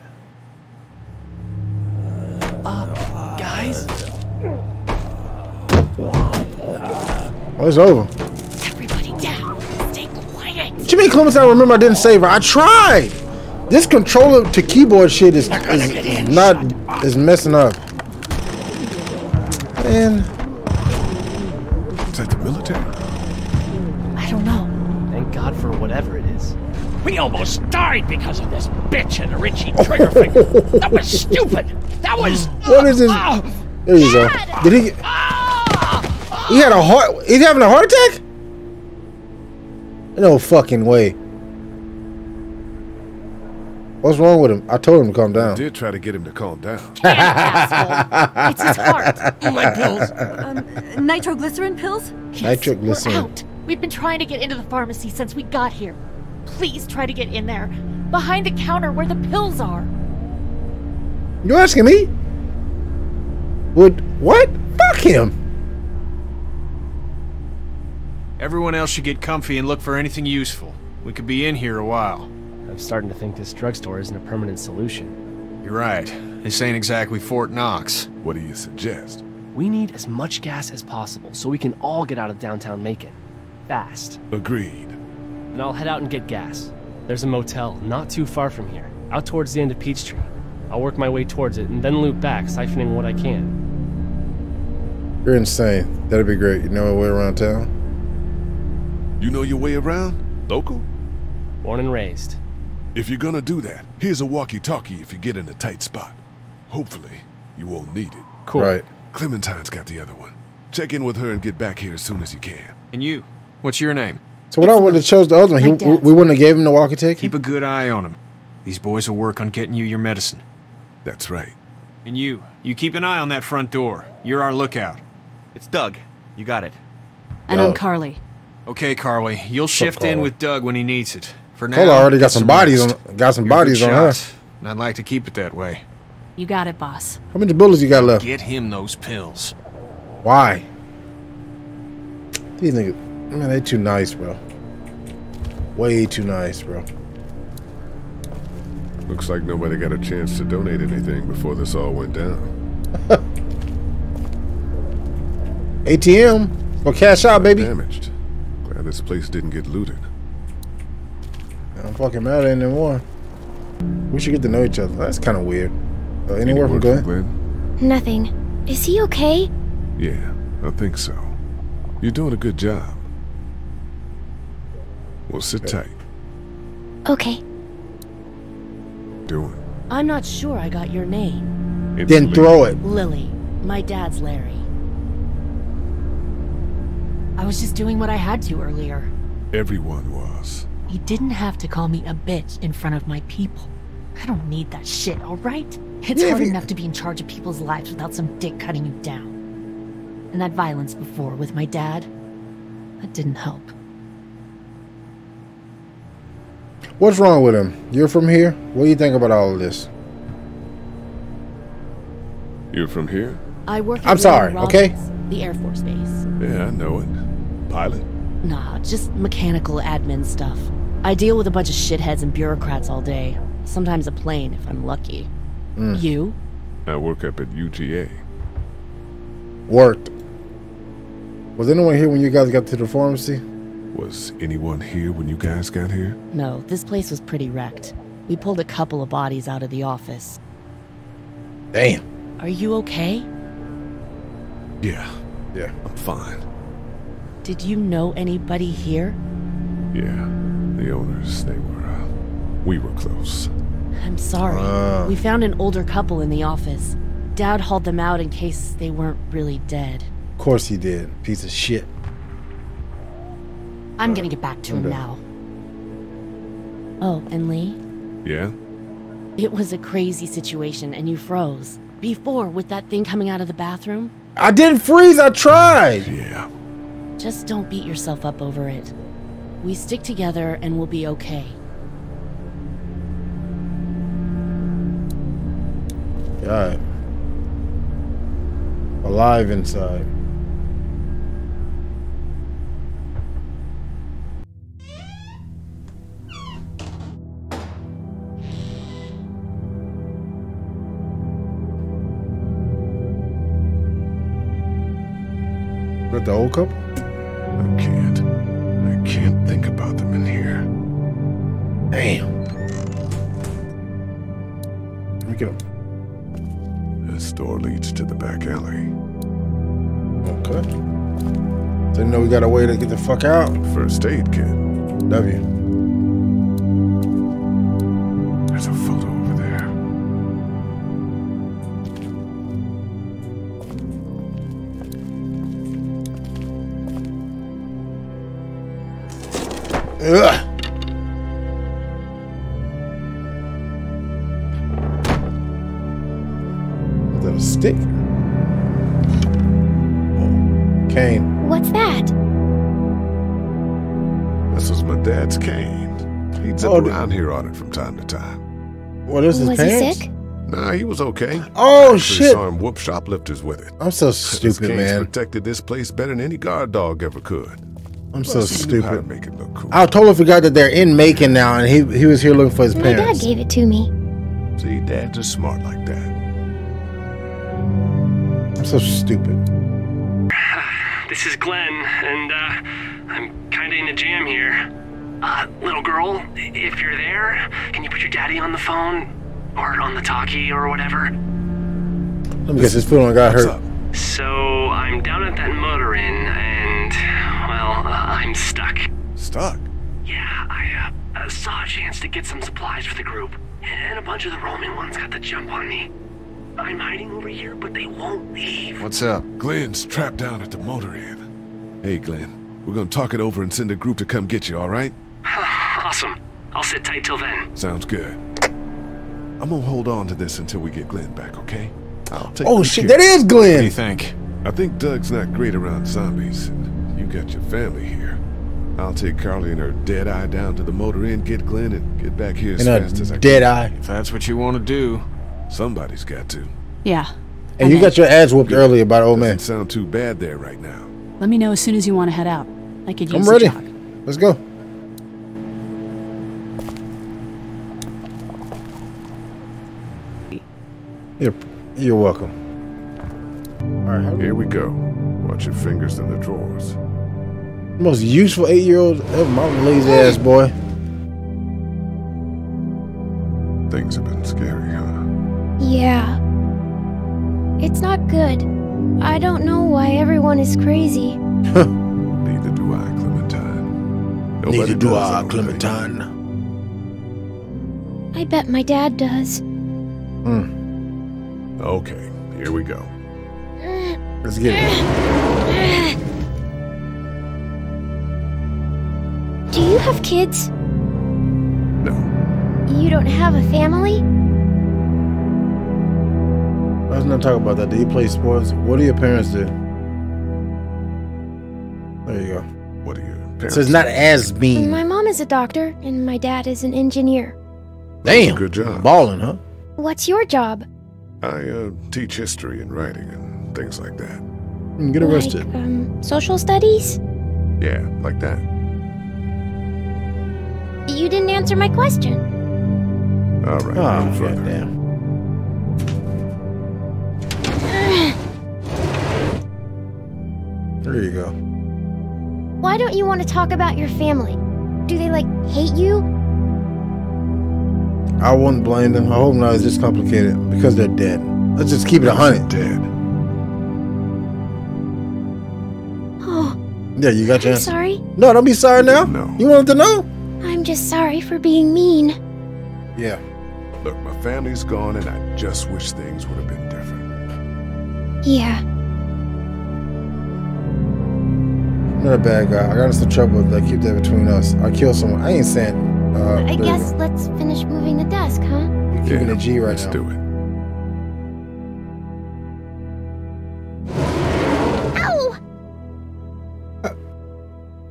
Guys. Oh, it's over. Everybody down. Stay quiet. What you mean, Clementine? Remember, I didn't save her. I tried. This controller to keyboard shit is messing up. Man. Is that the military? I don't know. Thank God for whatever it is. We almost died because of this bitch and a Richie trigger finger. That was stupid. That was. What is this? There you go. Did he? He had a heart. He's having a heart attack? No fucking way. What's wrong with him? I told him to calm down. I did try to get him to calm down. Yeah, it's his heart. My pills. Nitroglycerin pills? Yes, nitroglycerin. We're out. We've been trying to get into the pharmacy since we got here. Please try to get in there. Behind the counter where the pills are. You're asking me? What? Fuck him. Everyone else should get comfy and look for anything useful. We could be in here a while. I'm starting to think this drugstore isn't a permanent solution. You're right. This ain't exactly Fort Knox. What do you suggest? We need as much gas as possible so we can all get out of downtown Macon. Fast. Agreed. And I'll head out and get gas. There's a motel not too far from here, out towards the end of Peachtree. I'll work my way towards it and then loop back, siphoning what I can. You're insane. That'd be great. You know your way around town? You know your way around? Local? Born and raised. If you're gonna do that, here's a walkie-talkie if you get in a tight spot. Hopefully, you won't need it. Cool. Right. Clementine's got the other one. Check in with her and get back here as soon as you can. And you, what's your name? So what I would have chose the other one, we wouldn't have gave him the walkie-talkie? Keep a good eye on him. These boys will work on getting you your medicine. That's right. And you keep an eye on that front door. You're our lookout. It's Doug. You got it. And I'm Carley. Okay, Carley. You'll shift in with Doug when he needs it. For now, I already got some bodies on. Got some bodies on us. And I'd like to keep it that way. You got it, boss. How many bullets you got left? Get him those pills. Why? These niggas, man, they too nice, bro. Way too nice, bro. Looks like nobody got a chance to donate anything before this all went down. ATM for cash out, baby. Damaged. Glad this place didn't get looted. I don't fucking matter anymore. We should get to know each other. That's kind of weird. Any word from Glenn? Nothing. Is he okay? Yeah, I think so. You're doing a good job. Well, sit tight. Okay. Doing. I'm not sure I got your name. It's then Lee. Throw it. Lily. My dad's Larry. I was just doing what I had to earlier. Everyone was. You didn't have to call me a bitch in front of my people. I don't need that shit, all right? It's hard enough to be in charge of people's lives without some dick cutting you down. And that violence before with my dad, that didn't help. What's wrong with him? You're from here? What do you think about all of this? You're from here? I work at the Air Force Base. Yeah, I know it. Pilot? Nah, just mechanical admin stuff. I deal with a bunch of shitheads and bureaucrats all day. Sometimes a plane, if I'm lucky. Mm. You? I work up at UGA. Worked. Was anyone here when you guys got to the pharmacy? Was anyone here when you guys got here? No, this place was pretty wrecked. We pulled a couple of bodies out of the office. Damn. Are you okay? Yeah, I'm fine. Did you know anybody here? Yeah, the owners, we were close. I'm sorry. We found an older couple in the office. Dad hauled them out in case they weren't really dead. Of course he did, piece of shit. I'm gonna get back to him now. Oh, and Lee? Yeah? It was a crazy situation and you froze. Before, with that thing coming out of the bathroom. I didn't freeze, I tried! Yeah. Just don't beat yourself up over it. We stick together and we'll be okay. God. Alive inside. With the old couple? I can't think about them in here. Damn. Let me get up. This door leads to the back alley. Okay. Didn't know we got a way to get the fuck out. First aid kit. W. There's a photo over there. Ugh. Stick. Oh, cane. What's that? This is my dad's cane. He'd sit around here on it from time to time. What is his pants? Was he sick? Nah, he was okay. Oh, shit. I saw him whoop shoplifters with it. I'm so stupid, man. His cane's protected this place better than any guard dog ever could. I'm so stupid. Make it look cool. I totally forgot that they're in Macon now, and he was here looking for his parents. My dad gave it to me. See, dads are smart like that. So stupid. This is Glenn, and I'm kind of in a jam here. Little girl, if you're there, can you put your daddy on the phone? Or on the talkie or whatever? Let me guess, this phone got hurt. So, I'm down at that motor inn, and, well, I'm stuck. Stuck? Yeah, I saw a chance to get some supplies for the group, and a bunch of the Roman ones got the jump on me. I'm hiding over here, but they won't leave. What's up? Glenn's trapped down at the motor inn. Hey, Glenn, we're gonna talk it over and send a group to come get you, all right? Awesome. I'll sit tight till then. Sounds good. I'm gonna hold on to this until we get Glenn back, okay? I'll take Oh, shit, care. That is Glenn! What do you think? I think Doug's not great around zombies. You got your family here. I'll take Carley and her dead eye down to the motor inn, get Glenn, and get back here as fast as I can. Dead eye. If that's what you want to do. Somebody's got to. Yeah. And you got your ass whooped earlier by the old man. Doesn't sound too bad there right now. Let me know as soon as you want to head out. I could use a jog. Let's go. You're welcome. All right, here we go. Watch your fingers in the drawers. Most useful 8-year-old ever, my lazy ass boy. Things have been scary, huh? Yeah. It's not good. I don't know why everyone is crazy. Neither do I, Clementine. Neither do I, Clementine. I bet my dad does. Hmm. Okay, here we go. Let's get it. Do you have kids? No. You don't have a family? Let's not talk about that. Do you play sports? What do your parents do? There you go. What do your parents do? So it's not as mean. My mom is a doctor, and my dad is an engineer. Damn. Good job. Balling, huh? What's your job? I teach history and writing and things like that. You can get arrested. Social studies? Yeah, like that. You didn't answer my question. All right. Oh, further. Damn. There you go. Why don't you want to talk about your family? Do they, like, hate you? I wouldn't blame them. I hope not. It's just complicated because they're dead. Let's just keep it 100. Dead. Oh. Yeah, you got your answer. Sorry. No, don't be sorry now. No. You wanted to know? I'm just sorry for being mean. Yeah. Look, my family's gone, and I just wish things would have been different. Yeah. I'm not a bad guy. I got us in trouble. They keep that between us. I killed someone. I ain't saying. I guess let's finish moving the desk, huh? You're keeping a G right now. Let's do it.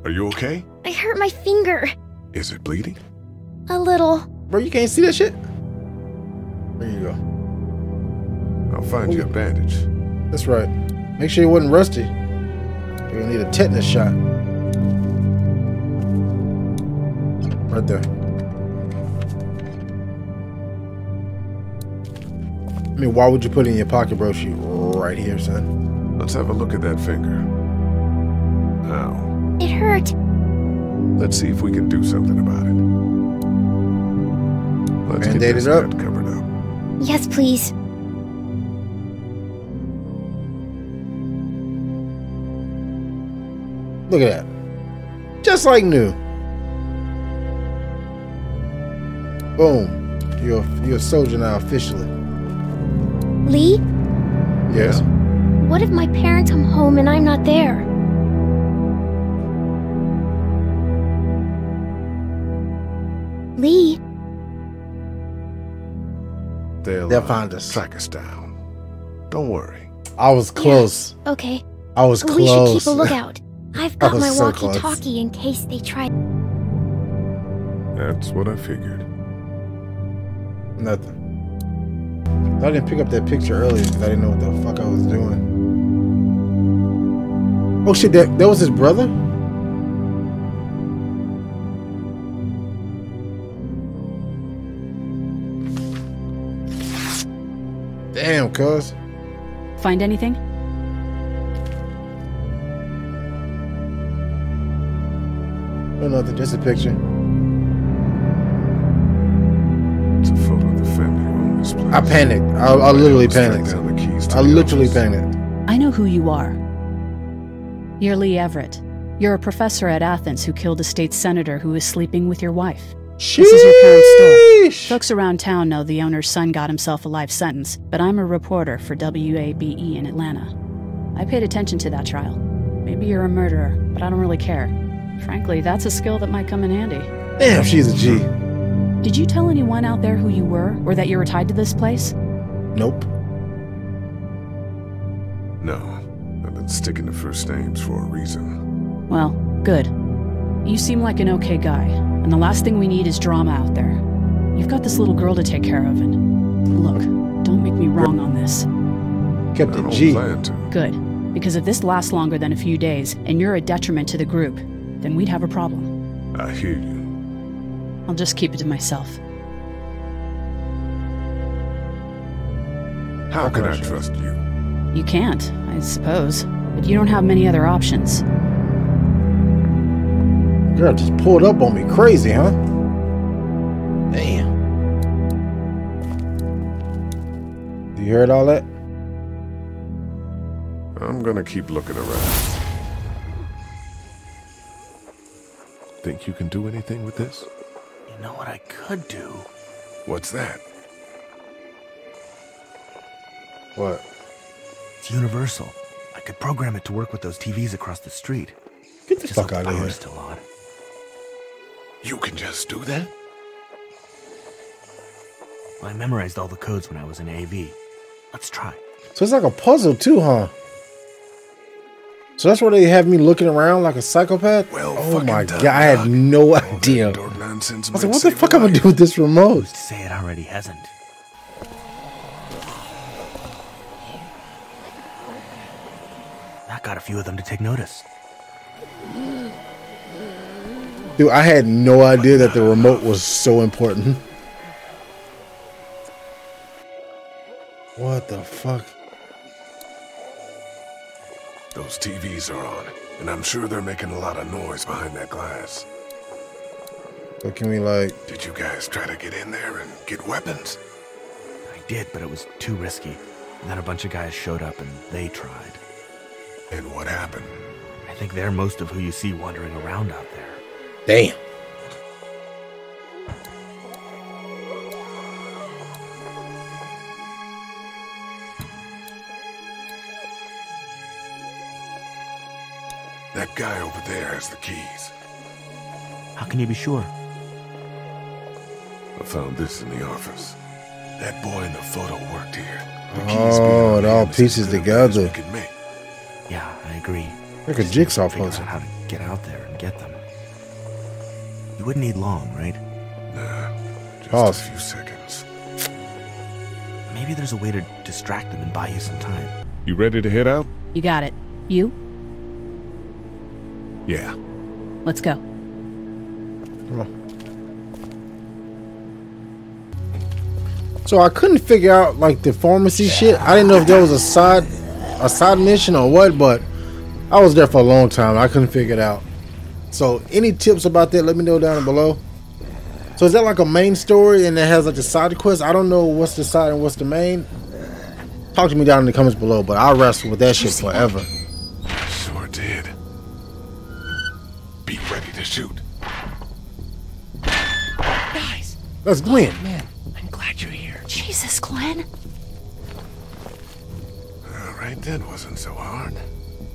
Are you okay? I hurt my finger. Is it bleeding? A little. Bro, you can't see that shit? There you go. I'll find you a bandage. That's right. Make sure it wasn't rusty. You're gonna need a tetanus shot. Right there. I mean, why would you put it in your pocket, bro? She right here, son. Let's have a look at that finger. Ow. It hurt. Let's see if we can do something about it. Let's get this cut covered up. Yes, please. Look at that. Just like new. Boom. You're a soldier now officially. Lee? Yes? What if my parents come home and I'm not there? Lee. They'll find us. Track us down. Don't worry. I was close. Yeah, okay. I was close. We should keep a lookout. I've got my walkie-talkie in case they try. That's what I figured. Nothing. I didn't pick up that picture earlier because I didn't know what the fuck I was doing. Oh shit, that was his brother? Damn, cuz. Find anything? No, nothing. Just a picture. It's a photo of the family on this place. I panicked. I literally panicked. I literally panicked. I know who you are. You're Lee Everett. You're a professor at Athens who killed a state senator who was sleeping with your wife. Sheesh. This is your parents' store. Folks around town know the owner's son got himself a life sentence, but I'm a reporter for WABE in Atlanta. I paid attention to that trial. Maybe you're a murderer, but I don't really care. Frankly, that's a skill that might come in handy. Damn, she's a G. Did you tell anyone out there who you were, or that you were tied to this place? Nope. No, I've been sticking to first names for a reason. Well, good. You seem like an okay guy, and the last thing we need is drama out there. You've got this little girl to take care of, and look, don't make me wrong on this. Kept a G. Good, because if this lasts longer than a few days, and you're a detriment to the group, then we'd have a problem. I hear you. I'll just keep it to myself. How can I trust you? You can't, I suppose, but you don't have many other options. Girl just pulled up on me crazy, huh? Damn. You heard all that? I'm gonna keep looking around. Think you can do anything with this? You know what I could do? What's that? What? It's universal. I could program it to work with those TVs across the street. Get the fuck out of here. Still on. You can just do that? Well, I memorized all the codes when I was in AV. Let's try. So it's like a puzzle too, huh? So that's where they have me looking around like a psychopath? Well, oh my God, I had no idea. I was like, what the fuck am I gonna do with this remote? Who's to say it already hasn't. That got a few of them to take notice. Dude, I had no idea that the remote was so important. What the fuck? Those TVs are on, and I'm sure they're making a lot of noise behind that glass. What can we like? Did you guys try to get in there and get weapons? I did, but it was too risky. And then a bunch of guys showed up and they tried. And what happened? I think they're most of who you see wandering around out there. Damn. That guy over there has the keys. How can you be sure? I found this in the office. That boy in the photo worked here. The keys it all pieces together. Yeah, I agree. Like a jigsaw puzzle. How to get out there and get them. You wouldn't need long, right? Nah, just a few seconds. Maybe there's a way to distract them and buy you some time. You ready to head out? You got it. You? Yeah. Let's go. Come on. So I couldn't figure out like the pharmacy shit. I didn't know if there was a side mission or what, but I was there for a long time. I couldn't figure it out. So any tips about that, let me know down below. So is that like a main story and it has like a side quest? I don't know what's the side and what's the main. Talk to me down in the comments below, but I'll wrestle with that shit forever. Sure did. Be ready to shoot. Guys. That's Glenn. Oh, man, I'm glad you're here. Jesus, Glenn. Alright, that wasn't so hard.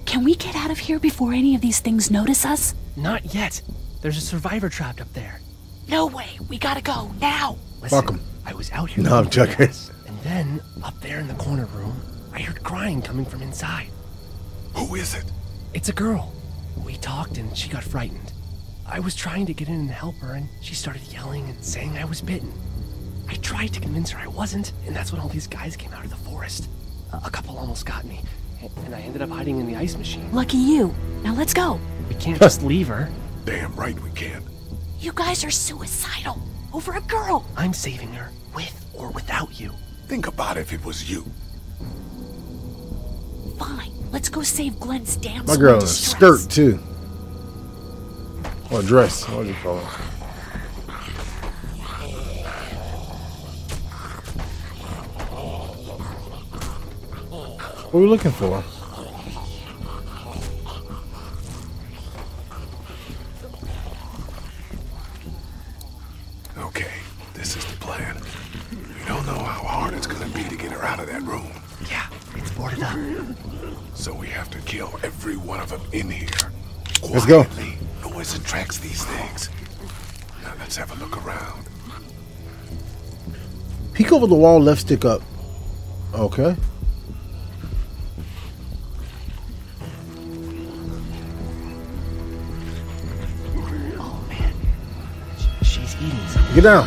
Can we get out of here before any of these things notice us? Not yet. There's a survivor trapped up there. No way. We gotta go now. Welcome. I was out here. No, I'm joking. And then up there in the corner room, I heard crying coming from inside. Who is it? It's a girl. We talked and she got frightened. I was trying to get in and help her and she started yelling and saying I was bitten. I tried to convince her I wasn't, and that's when all these guys came out of the forest. A couple almost got me, and I ended up hiding in the ice machine. Lucky you. Now let's go. We can't just leave her. Damn right we can't. You guys are suicidal over a girl. I'm saving her with or without you. Think about if it was you. Fine. Let's go save Glenn's damn My girl in a skirt, too. Or a dress. What do you call it? What are we looking for? Okay, this is the plan. We don't know how hard it's going to be to get her out of that room. Yeah, it's boarded up. So we have to kill every one of them in here. Let's go. Noise attracts these things. Now let's have a look around. Peek over the wall, left stick up. Okay. Oh man, she's eating something. Get down.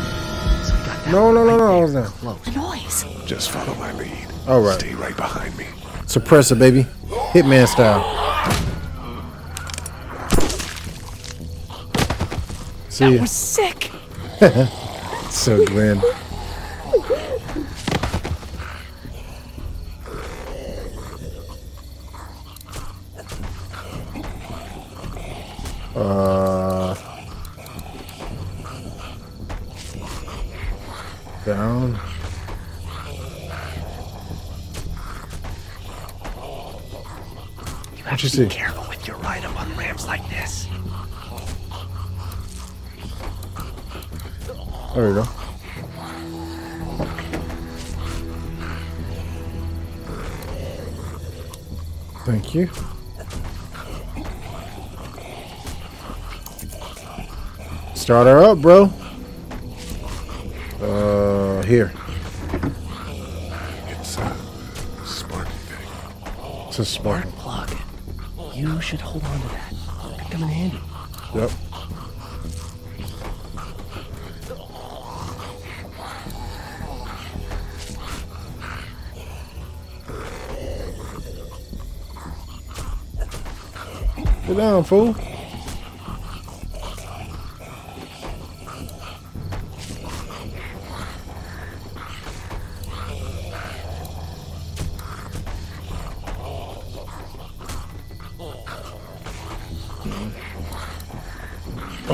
So no, I was down. Close. Noise. Just follow my lead. All right. Stay right behind me. Suppress her, baby. Hitman style. See ya. That was sick. So Glenn. Down. You have to be careful with your ride up on ramps like this. There we go. Thank you. Start her up, bro. Here. It's a spark thing. It's a spark plug. You should hold on to that. It could come in handy. Yep. Get down, fool.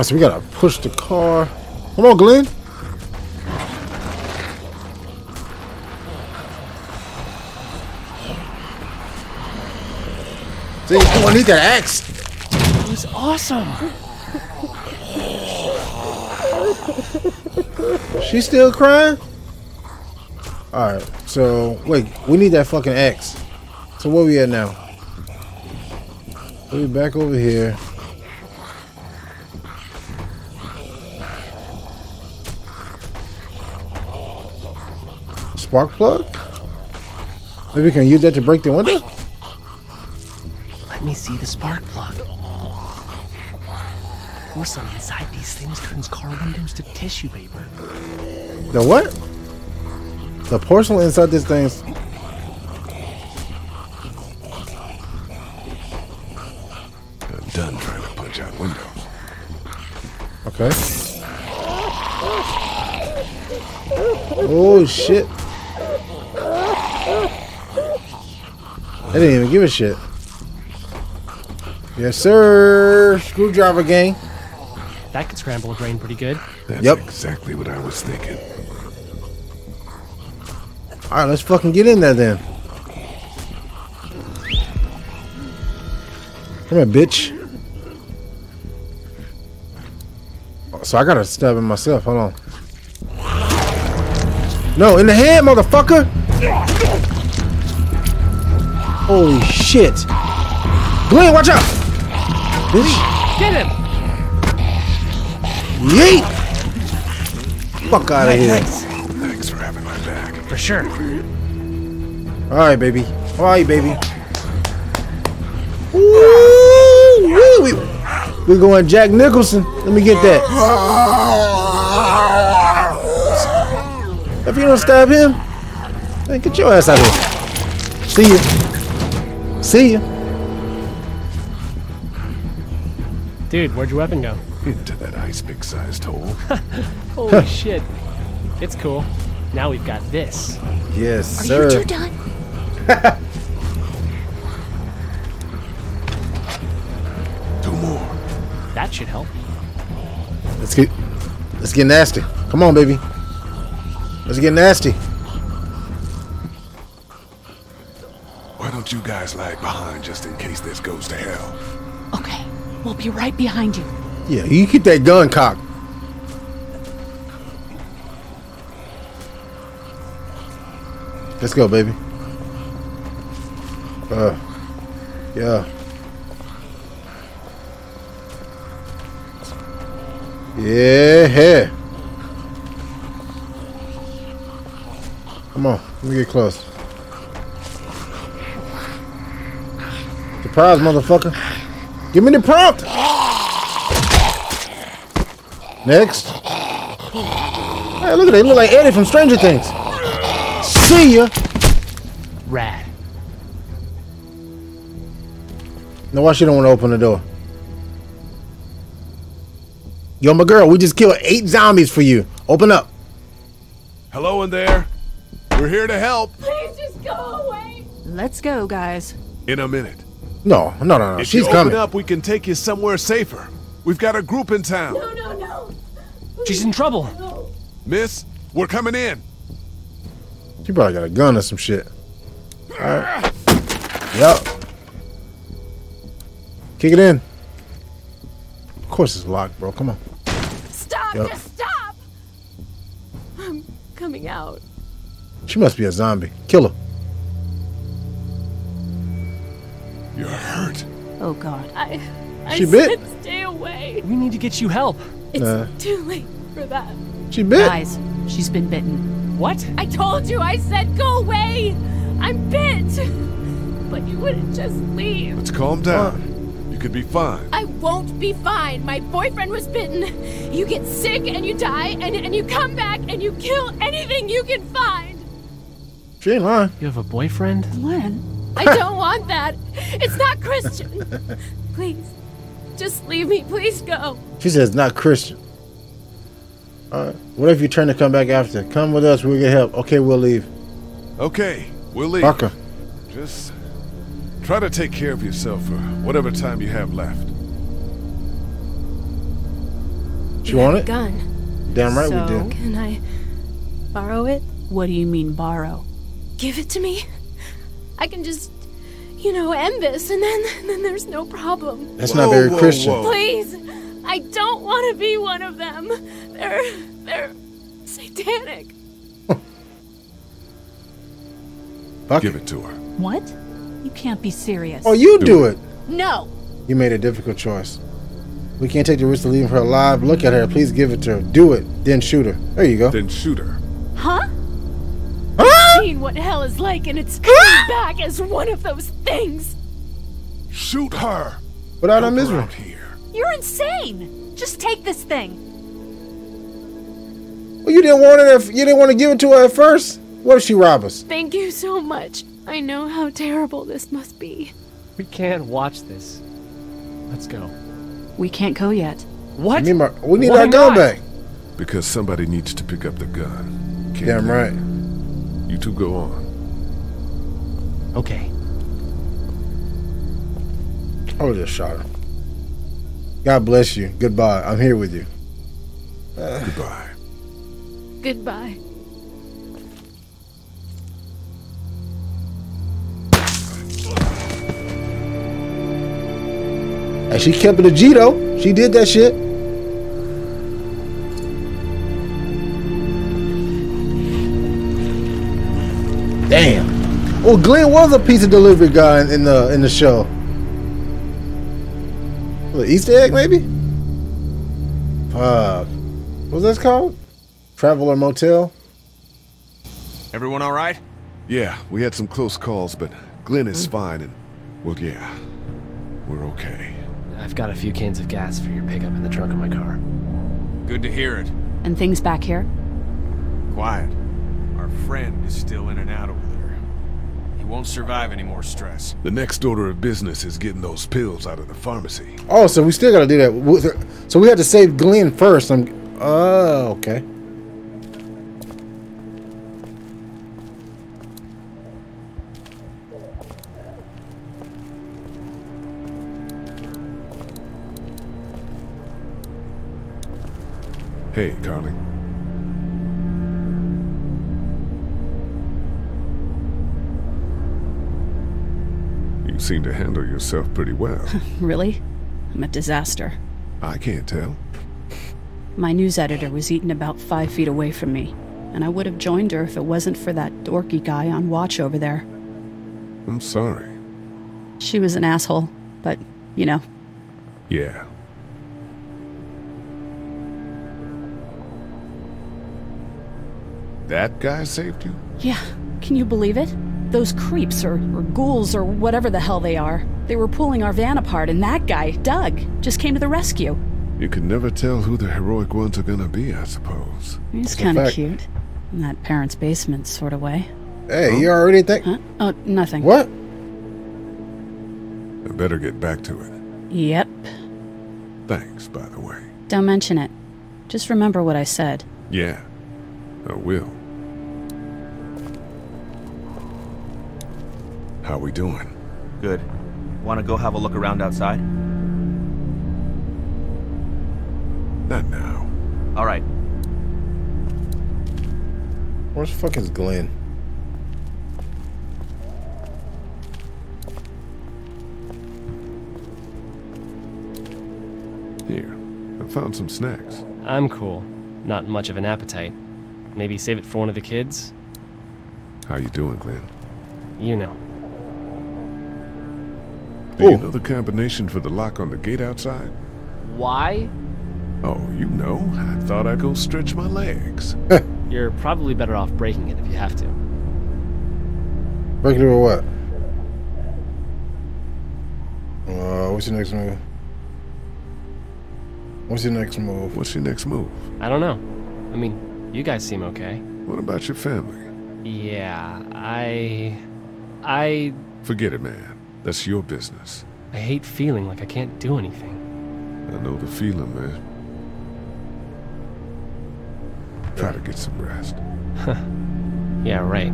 Alright, so we gotta push the car. Come on, Glenn. See, oh, I need that axe. It was awesome. She's still crying? Alright, so wait, we need that fucking axe. So where we at now? We're back over here. Spark plug? Maybe we can use that to break the window? Let me see the spark plug. Force on inside these things turns car windows to tissue paper. The what? The porcelain inside this thing's... I'm done trying to punch out windows. Okay. Oh, shit. They didn't even give a shit. Yes, sir. Screwdriver gang. That could scramble a brain pretty good. That's exactly what I was thinking. All right, let's fucking get in there then. Come here, bitch. Oh, so I gotta stab him myself. Hold on. No, in the head, motherfucker. Holy shit. Glenn, watch out. Bitch. Get him. Yeet. Fuck out of here. Thanks for having my back. For sure. Alright, baby. Alright, baby. Ooh, we're going Jack Nicholson. Let me get that. If you don't stab him, then get your ass out of here. See ya. See ya. Dude, where'd your weapon go? Into that ice pick sized hole. Holy shit. It's cool. Now we've got this. Yes, sir. Are you two done? Two more. That should help. Let's get nasty. Come on, baby. Let's get nasty. Why don't you guys lag behind just in case this goes to hell? Okay, we'll be right behind you. Yeah, you keep that gun cocked. Let's go, baby. Yeah. Yeah. Come on, let me get close. Surprise, motherfucker. Give me the prompt. Next. Hey, look at it. It looks like Eddie from Stranger Things. See ya. Rad. Now why she don't want to open the door? Yo, my girl, we just killed 8 zombies for you. Open up. Hello in there. We're here to help. Please just go away. Let's go, guys. In a minute. No. If she's coming. If you open up, we can take you somewhere safer. We've got a group in town. No. Please. She's in trouble. No. Miss, we're coming in. She probably got a gun or some shit. Alright. Yup. Kick it in. Of course it's locked, bro. Come on. Stop! Yep. Just stop! I'm coming out. She must be a zombie. Kill her. You're hurt. Oh, God. She bit. Said stay away. We need to get you help. It's too late for that. She bit. Guys, she's been bitten. What? I told you, I said go away! I'm bit! But you wouldn't just leave. Let's calm down. You could be fine. I won't be fine. My boyfriend was bitten. You get sick and you die and you come back and you kill anything you can find. She ain't lying. You have a boyfriend? Glenn. I don't want that. It's not Christian. Please. Just leave me. Please go. She says not Christian. Alright, what if you turn to come back after? Come with us, we'll get help. Okay, we'll leave. Okay, we'll leave. Parker. Just try to take care of yourself for whatever time you have left. You want it? Gun. Damn right we do. Can I borrow it? What do you mean borrow? Give it to me. I can just, you know, end this, and then there's no problem. That's not very Christian. Please, I don't want to be one of them. They're satanic. Give it to her. What? You can't be serious. Oh, you do it. No. You made a difficult choice. We can't take the risk of leaving her alive. Look at her. Please give it to her. Do it. Then shoot her. There you go. Then shoot her. Huh? I've seen what hell is like, and it's coming back as one of those things. Shoot her. Without a misery. Here. You're insane. Just take this thing. Well, you didn't want it. You didn't want to give it to her at first. What if she rob us? Thank you so much. I know how terrible this must be. We can't watch this. Let's go. We can't go yet. What? We need our gun back. Because somebody needs to pick up the gun. Damn right. You two go on. Okay. I would have shot her. God bless you. Goodbye. I'm here with you. Goodbye. Goodbye. And she kept it a G though. She did that shit. Damn. Well, Glenn was a pizza delivery guy in the show. An Easter egg, maybe? What's that called? Traveler Motel. Everyone all right? Yeah, we had some close calls, but Glenn is fine, and well, yeah, we're okay. I've got a few cans of gas for your pickup in the trunk of my car. Good to hear it. And things back here? Quiet. Our friend is still in and out over there. He won't survive any more stress. The next order of business is getting those pills out of the pharmacy. Oh, so we still gotta do that. So we had to save Glenn first. Okay. Hey, Carley. You seem to handle yourself pretty well. Really? I'm a disaster. I can't tell. My news editor was eaten about 5 feet away from me, and I would have joined her if it wasn't for that dorky guy on watch over there. I'm sorry. She was an asshole, but, you know. Yeah. That guy saved you? Yeah, can you believe it? Those creeps or ghouls or whatever the hell they are, they were pulling our van apart, and that guy, Doug, just came to the rescue. You can never tell who the heroic ones are gonna be, I suppose. He's kind of cute, in that parents' basement sort of way. Hey, you already think? Huh? Oh, nothing. What? I better get back to it. Yep. Thanks, by the way. Don't mention it. Just remember what I said. Yeah, I will. How we doing? Good. Want to go have a look around outside? Not now. All right. Where the fuck is Glenn? Here, I found some snacks. I'm cool. Not much of an appetite. Maybe save it for one of the kids? How you doing, Glenn? You know. Do you know the combination for the lock on the gate outside? Why? Oh, you know. I thought I'd go stretch my legs. You're probably better off breaking it if you have to. Breaking it or what? What's your next move? What's your next move? What's your next move? I don't know. I mean, you guys seem okay. What about your family? Yeah, I... Forget it, man. That's your business. I hate feeling like I can't do anything. I know the feeling, man. Try to get some rest. Yeah, right.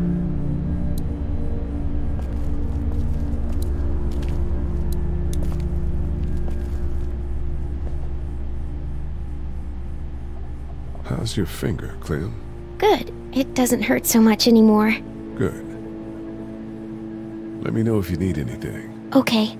How's your finger, Clem? Good. It doesn't hurt so much anymore. Good. Let me know if you need anything. Okay.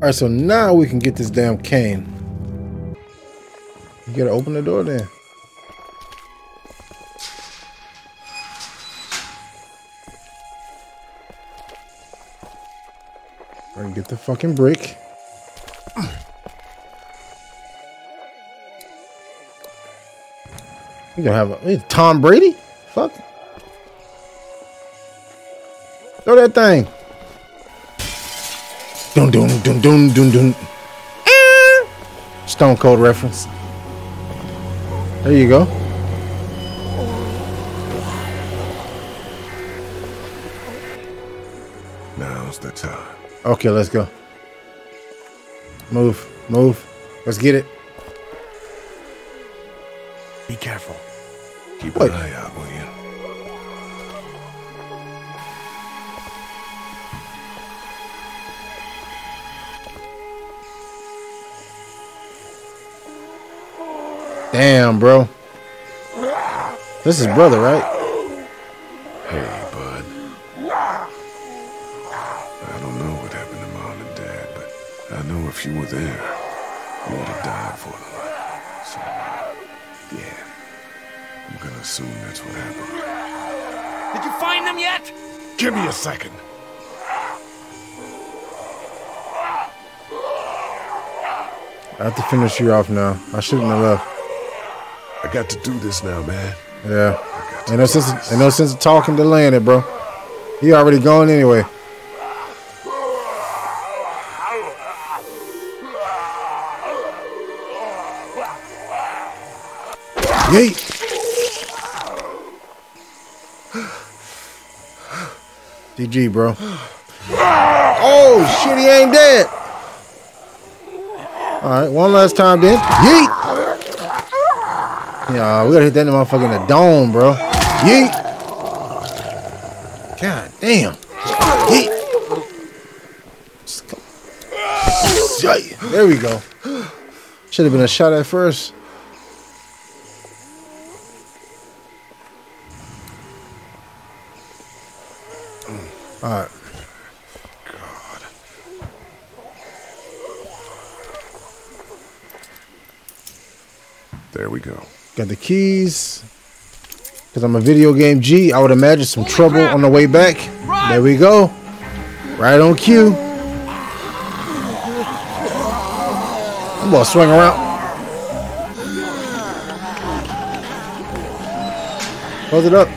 Alright, so now we can get this damn cane. You gotta open the door then. Or get the fucking brick. You gonna have a Tom Brady? Fuck. Throw that thing. Dun dun dun dun dun dun. Stone Cold reference. There you go. Now's the time. Okay, let's go. Move, move. Let's get it. Be careful. Keep an eye out, will you? Damn, bro. This is brother, right? Hey, bud. I don't know what happened to Mom and Dad, but I know if you were there, you would have died for the life. So, yeah. I'm gonna assume that's what happened. Did you find them yet? Give me a second. I have to finish you off now. I shouldn't have left. I got to do this now, man. Yeah. Ain't no sense of talking, delaying it, bro. He already gone anyway. Yeet. GG, bro. Oh, shit, he ain't dead. All right, one last time then. Yeet. Yeah, we gotta hit that motherfucker in the dome, bro. Yeet. God damn. Yeet. There we go. Should have been a shot at first. All right. God. There we go. Got the keys. Because I'm a video game G. I would imagine some trouble on the way back. Run! There we go. Right on cue. I'm going to swing around. Close it up.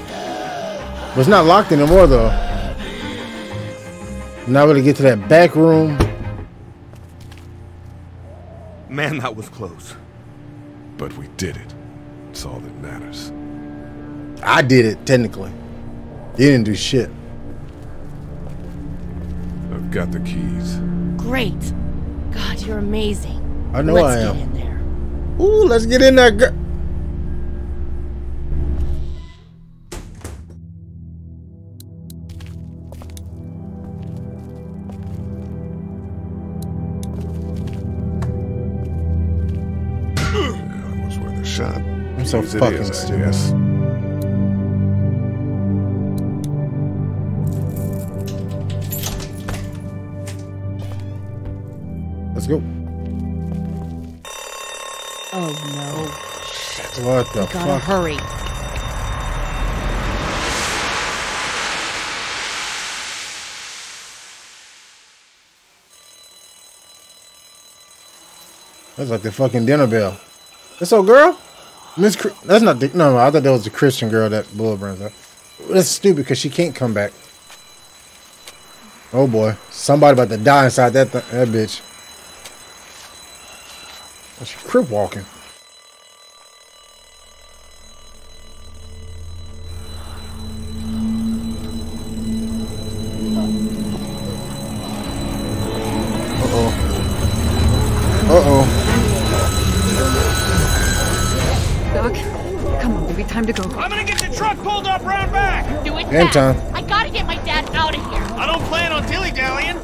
But it's not locked anymore, though. Now we're going to get to that back room. Man, that was close. But we did it. That's all that matters. I did it, technically. You didn't do shit. I've got the keys. Great. God, you're amazing. I know I am. Let's get in there. Ooh, let's get in there, girl. So fucking stupid. Let's go. Oh no! Shit. What the fuck? Gotta hurry. That's like the fucking dinner bell. This old girl. Miss, that's not the, no. I thought that was the Christian girl that Bull brings up. That's stupid because she can't come back. Oh boy, somebody about to die inside that bitch. That's your crib walking. Uh-oh. Doug, come on, it'll be time to go. I'm gonna get the truck pulled up round back! Do it fast. I gotta get my dad out of here. I don't plan on dilly-dallying.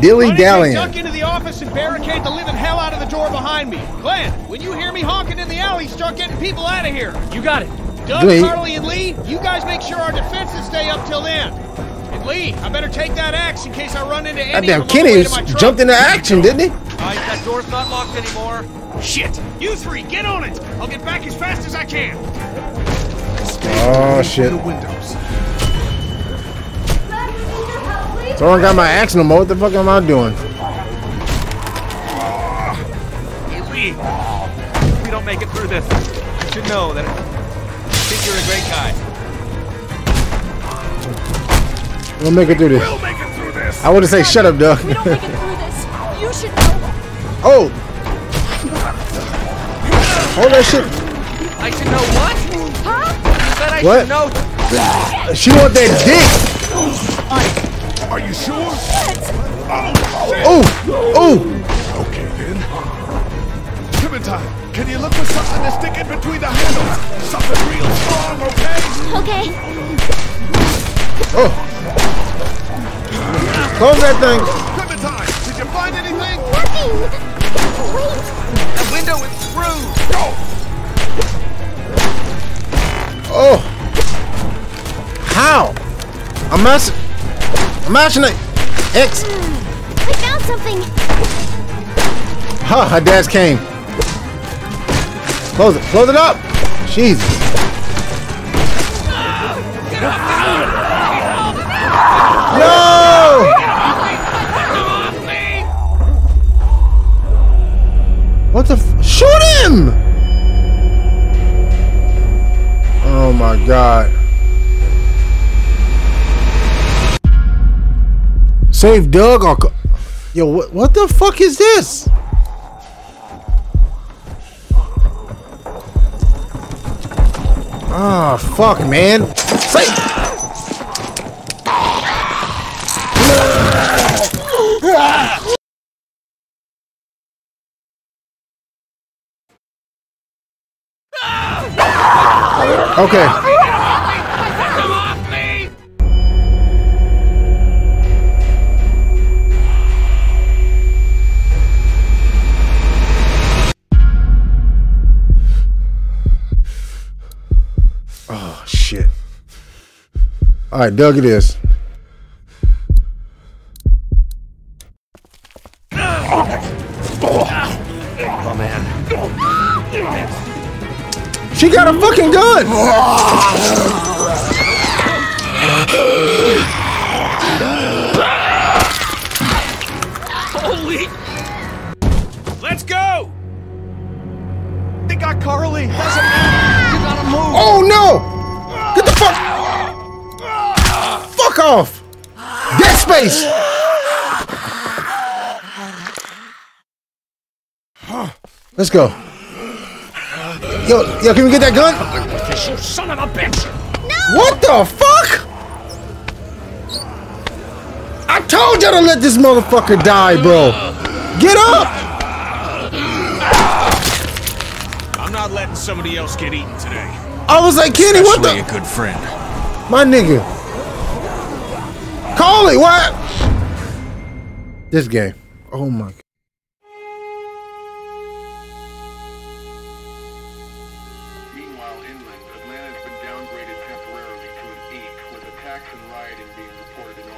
Dilly-dallying. Duck into the office and barricade the living hell out of the door behind me. Glenn, when you hear me honking in the alley, start getting people out of here. You got it. Doug, Carley, and Lee, you guys make sure our defenses stay up till then. And Lee, I better take that axe in case I run into any. Goddamn, Kenny jumped into action, didn't he? That door's not locked anymore. Shit! You three, get on it. I'll get back as fast as I can. Oh shit! So I got my axe no more. What the fuck am I doing? Hey Lee, if we don't make it through this, you should know that. I think you're a great guy. We'll make it through this. We'll make it through this. I want to say, shut up, Doug. We don't make it through this. You should know. Oh! Oh, that shit. I should know what? Huh? You said I should know. She want that dick. Are you sure? Oh! Oh! Okay, then. Clementine, can you look for something to stick in between the handles? Something real strong, okay? Okay. Oh. Close that thing! Clementine, did you find anything? Nothing! Wait! The window is through! Go! Oh! How? I'm mashing it! X! I found something! Ha! Her dash came! Close it! Close it up! Jesus! Get up! What the f- Shoot him! Oh my god. Save Doug or... Yo, what the fuck is this? Ah, oh, fuck, man. Save... Ah! Okay. Come off me! Oh shit. Alright, Doug it is. Oh man. She got a fucking gun! Holy! Let's go! They got Carley! That's a man! You gotta move! Oh no! Get the fuck! Fuck off! Dead space! Let's go. Yo, can we get that gun? You son of a bitch! No! What the fuck? I told you to let this motherfucker die, bro. Get up! I'm not letting somebody else get eaten today. I was like, Kenny, what the? A good friend, my nigga. Carley, what? This game. Oh my god.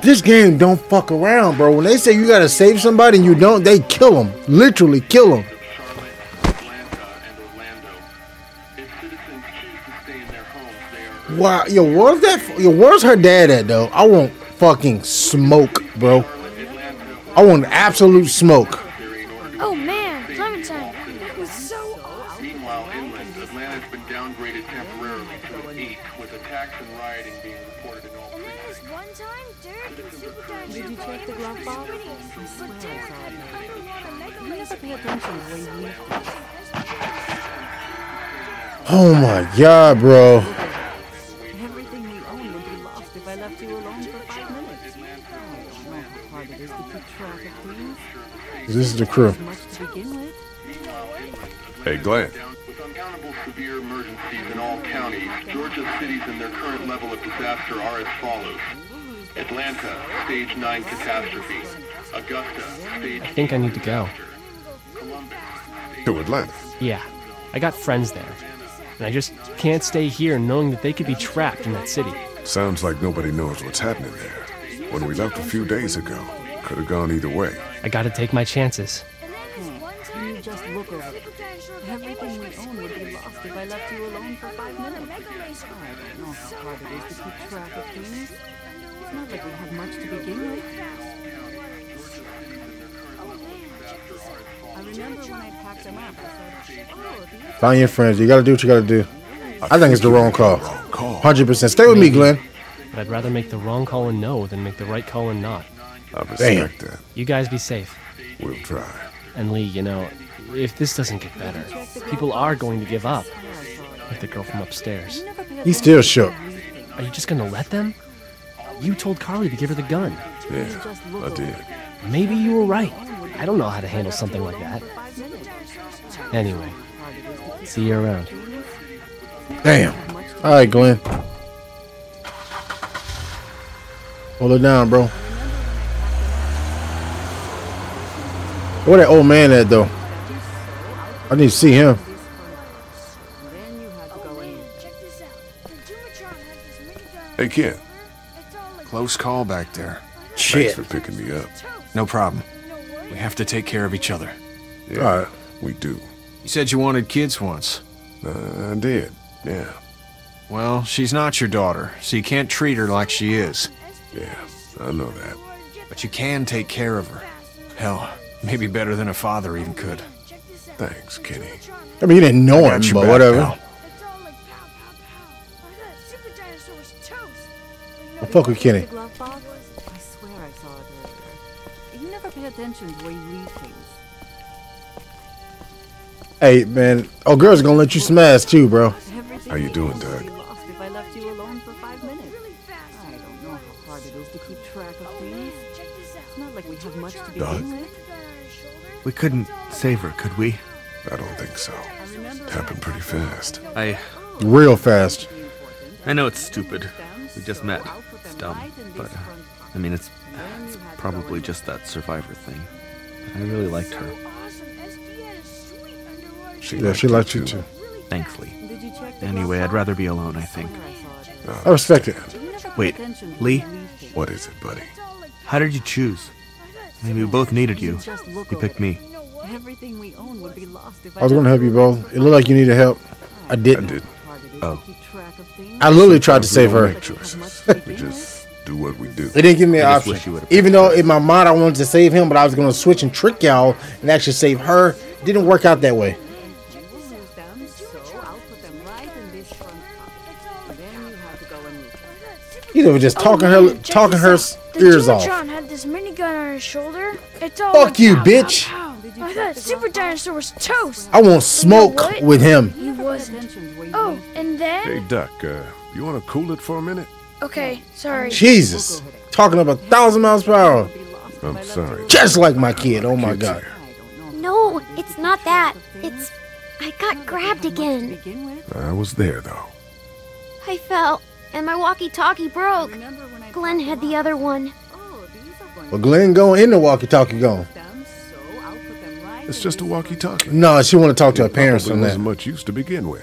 This game don't fuck around, bro. When they say you gotta save somebody and you don't, they kill them. Literally kill them. Wow, yo, where's that? Yo, where's her dad at though? I want fucking smoke, bro. I want absolute smoke. Oh man, Clementine, that was so awesome. Meanwhile, inland, Atlanta's been downgraded temporarily to an 8 with attacks and rioting being reported in all. One time, Derek and Superdad should have been able to do but Derek had underwater megaways to pay attention, Lily. Oh my god, bro. Everything we own would be lost if I left you alone for 5 minutes. How hard it is to keep track of things. This is the crew. Much to begin with. Hey, Glenn. With uncountable severe emergencies in all counties, Georgia's cities and their current level of disaster are as follows. Atlanta, stage 9 catastrophe. Augusta, stage 8. I think I need to go. Columbus, to Atlanta? Yeah. I got friends there. And I just can't stay here knowing that they could be trapped in that city. Sounds like nobody knows what's happening there. When we left a few days ago, could have gone either way. I gotta take my chances. You just look over. Everything we own would be lost if I left you alone for 5 minutes. I don't know how hard it is to keep track of things. It's not like we have much to begin with. I remember when I packed them up, I said, find your friends. You gotta do what you gotta do. I think it's the wrong call. 100%. Stay with me, Glenn. But I'd rather make the wrong call and know than make the right call and not. I respect that. You guys be safe. We'll try. And Lee, you know, if this doesn't get better, people are going to give up. Like the girl from upstairs. He's still shook. Are you just gonna let them? You told Carley to give her the gun. Yeah, I did. Maybe you were right. I don't know how to handle something like that. Anyway, see you around. Damn. All right, Glenn. Hold it down, bro. Where that old man at, though? I need to see him. Hey, kid. Close call back there. Shit. Thanks for picking me up. No problem. We have to take care of each other. Yeah, all right. We do. You said you wanted kids once. I did, yeah. Well, she's not your daughter, so you can't treat her like she is. Yeah, I know that. But you can take care of her. Hell, maybe better than a father even could. Thanks, Kenny. I mean, you didn't know him, but whatever. Well, fuck with Kenny. I swear I saw it earlier. You never pay attention to where you leave things. Hey, man. Oh, girls are gonna let you smash too, bro. How you doing, Doug? If I left you alone for 5 minutes. I don't know how hard it is to keep track of things. It's not like we have much to begin with. We couldn't save her, could we? I don't think so. It happened pretty fast. Real fast. I know it's stupid. We just met. It's dumb. But, I mean, it's probably just that survivor thing. I really liked her. She liked you, too. Thanks, Lee. Anyway, I'd rather be alone, I think. I respect it. Wait, Lee? What is it, buddy? How did you choose? I mean, we both needed you. You picked me. I was going to help you both. It looked like you needed help. I didn't. Oh. I literally tried to save her. We just do what we do. They didn't give me an option. Even though in my mind I wanted to save him, but I was going to switch and trick y'all and actually save her. It didn't work out that way. Either we're just talking her ears off. John had this minigun on his shoulder. It's all fuck like, you, bitch. I thought Super Dinosaur was toast. I won't smoke with him. He wasn't. Oh, and then. Hey, Duck, you want to cool it for a minute? Okay, sorry. Jesus, talking up 1,000 miles per hour. I'm sorry. Just like my kid. Oh my God. No, it's not that. It's I got grabbed again. I was there though. I fell. And my walkie-talkie broke. Glenn had the other one. Well, Glenn going in the walkie-talkie gone. It's just a walkie-talkie. No, she want to talk to her parents on that. It wasn't much use to begin with.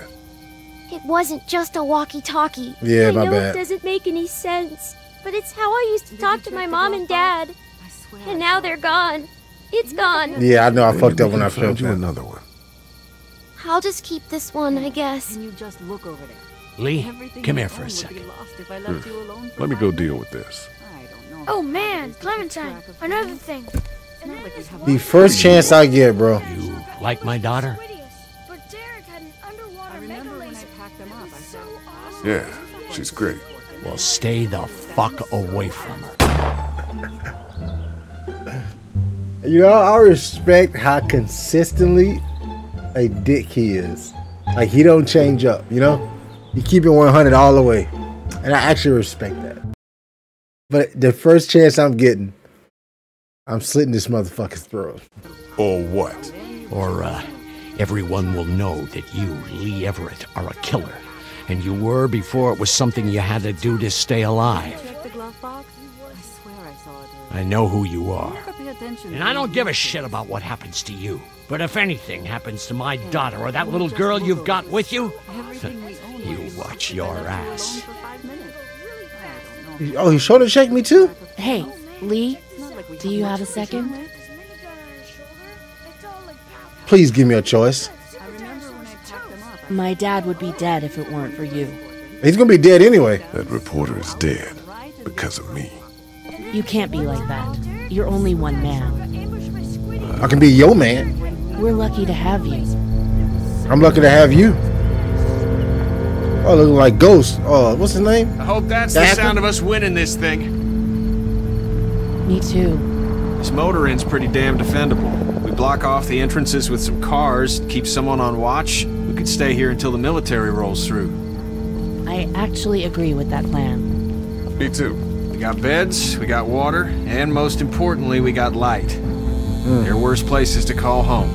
It wasn't just a walkie-talkie. Yeah, my bad. I know it doesn't make any sense, but it's how I used to talk to my mom and dad. And now they're gone. It's gone. Yeah, I know I fucked up when I found you another one. I'll just keep this one, I guess. And you just look over there. Lee, come here for a second. Let me go deal with this. Oh man, Clementine, another thing. The first chance I get, bro. You like my daughter? Yeah, she's great. Well, stay the fuck away from her. You know, I respect how consistently a dick he is. Like, he don't change up, you know? You keep it 100 all the way. And I actually respect that. But the first chance I'm getting, I'm slitting this motherfucker's throat. Or what? Or Everyone will know that you, Lee Everett, are a killer. And you were before it was something you had to do to stay alive. I know who you are. And I don't give a shit about what happens to you. But if anything happens to my daughter or that little girl you've got with you, you watch your ass. Oh, he shoulder shake me too? Hey, Lee, do you have a second? Please give me a choice. My dad would be dead if it weren't for you. He's gonna be dead anyway. That reporter is dead because of me. You can't be like that. You're only one man. I can be your man. We're lucky to have you. I'm lucky to have you. Oh, looking like Ghost. Oh, what's his name? I hope that's the sound of us winning this thing. Me too. This motor inn's pretty damn defendable. We block off the entrances with some cars, keep someone on watch. We could stay here until the military rolls through. I actually agree with that plan. Me too. We got beds, we got water, and most importantly, we got light. There are worse places to call home.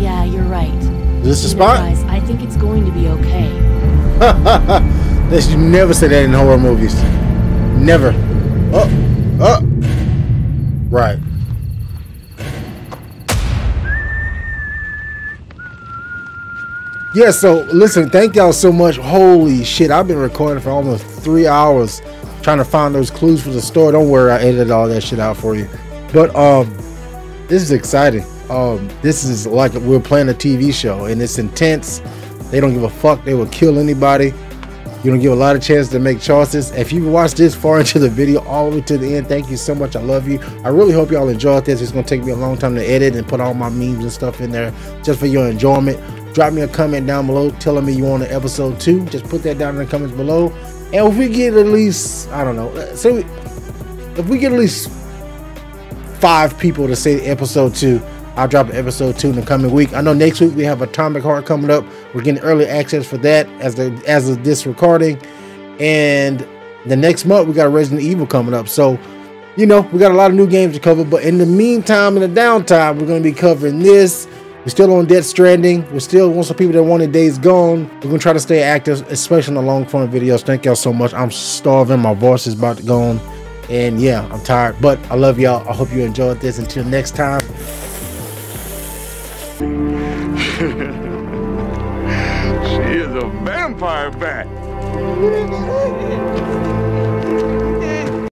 Yeah, you're right. Is this the spot? Guys, I think it's going to be okay. You never say that in horror movies. Never. Oh, oh. Right. Yeah, so listen, thank y'all so much. Holy shit, I've been recording for almost 3 hours trying to find those clues for the store. Don't worry, I edited all that shit out for you. But this is exciting. This is like we're playing a TV show and it's intense. They don't give a fuck. They will kill anybody. You don't give a lot of chance to make choices. If you watched this far into the video, all the way to the end, thank you so much. I love you. I really hope y'all enjoyed this. It's gonna take me a long time to edit and put all my memes and stuff in there just for your enjoyment. Drop me a comment down below telling me you want an episode 2. Just put that down in the comments below. And if we get at least, I don't know, say we, if we get at least 5 people to say episode 2, I'll drop episode 2 in the coming week. I know next week we have Atomic Heart coming up. We're getting early access for that as of this recording. And the next month we got Resident Evil coming up. So, you know, we got a lot of new games to cover. But in the meantime, in the downtime, we're going to be covering this. We're still on Death Stranding. We still want some people that wanted Days Gone. We're going to try to stay active, especially in the long form videos. Thank y'all so much. I'm starving. My voice is about to go on. And yeah, I'm tired. But I love y'all. I hope you enjoyed this. Until next time. She is a vampire bat.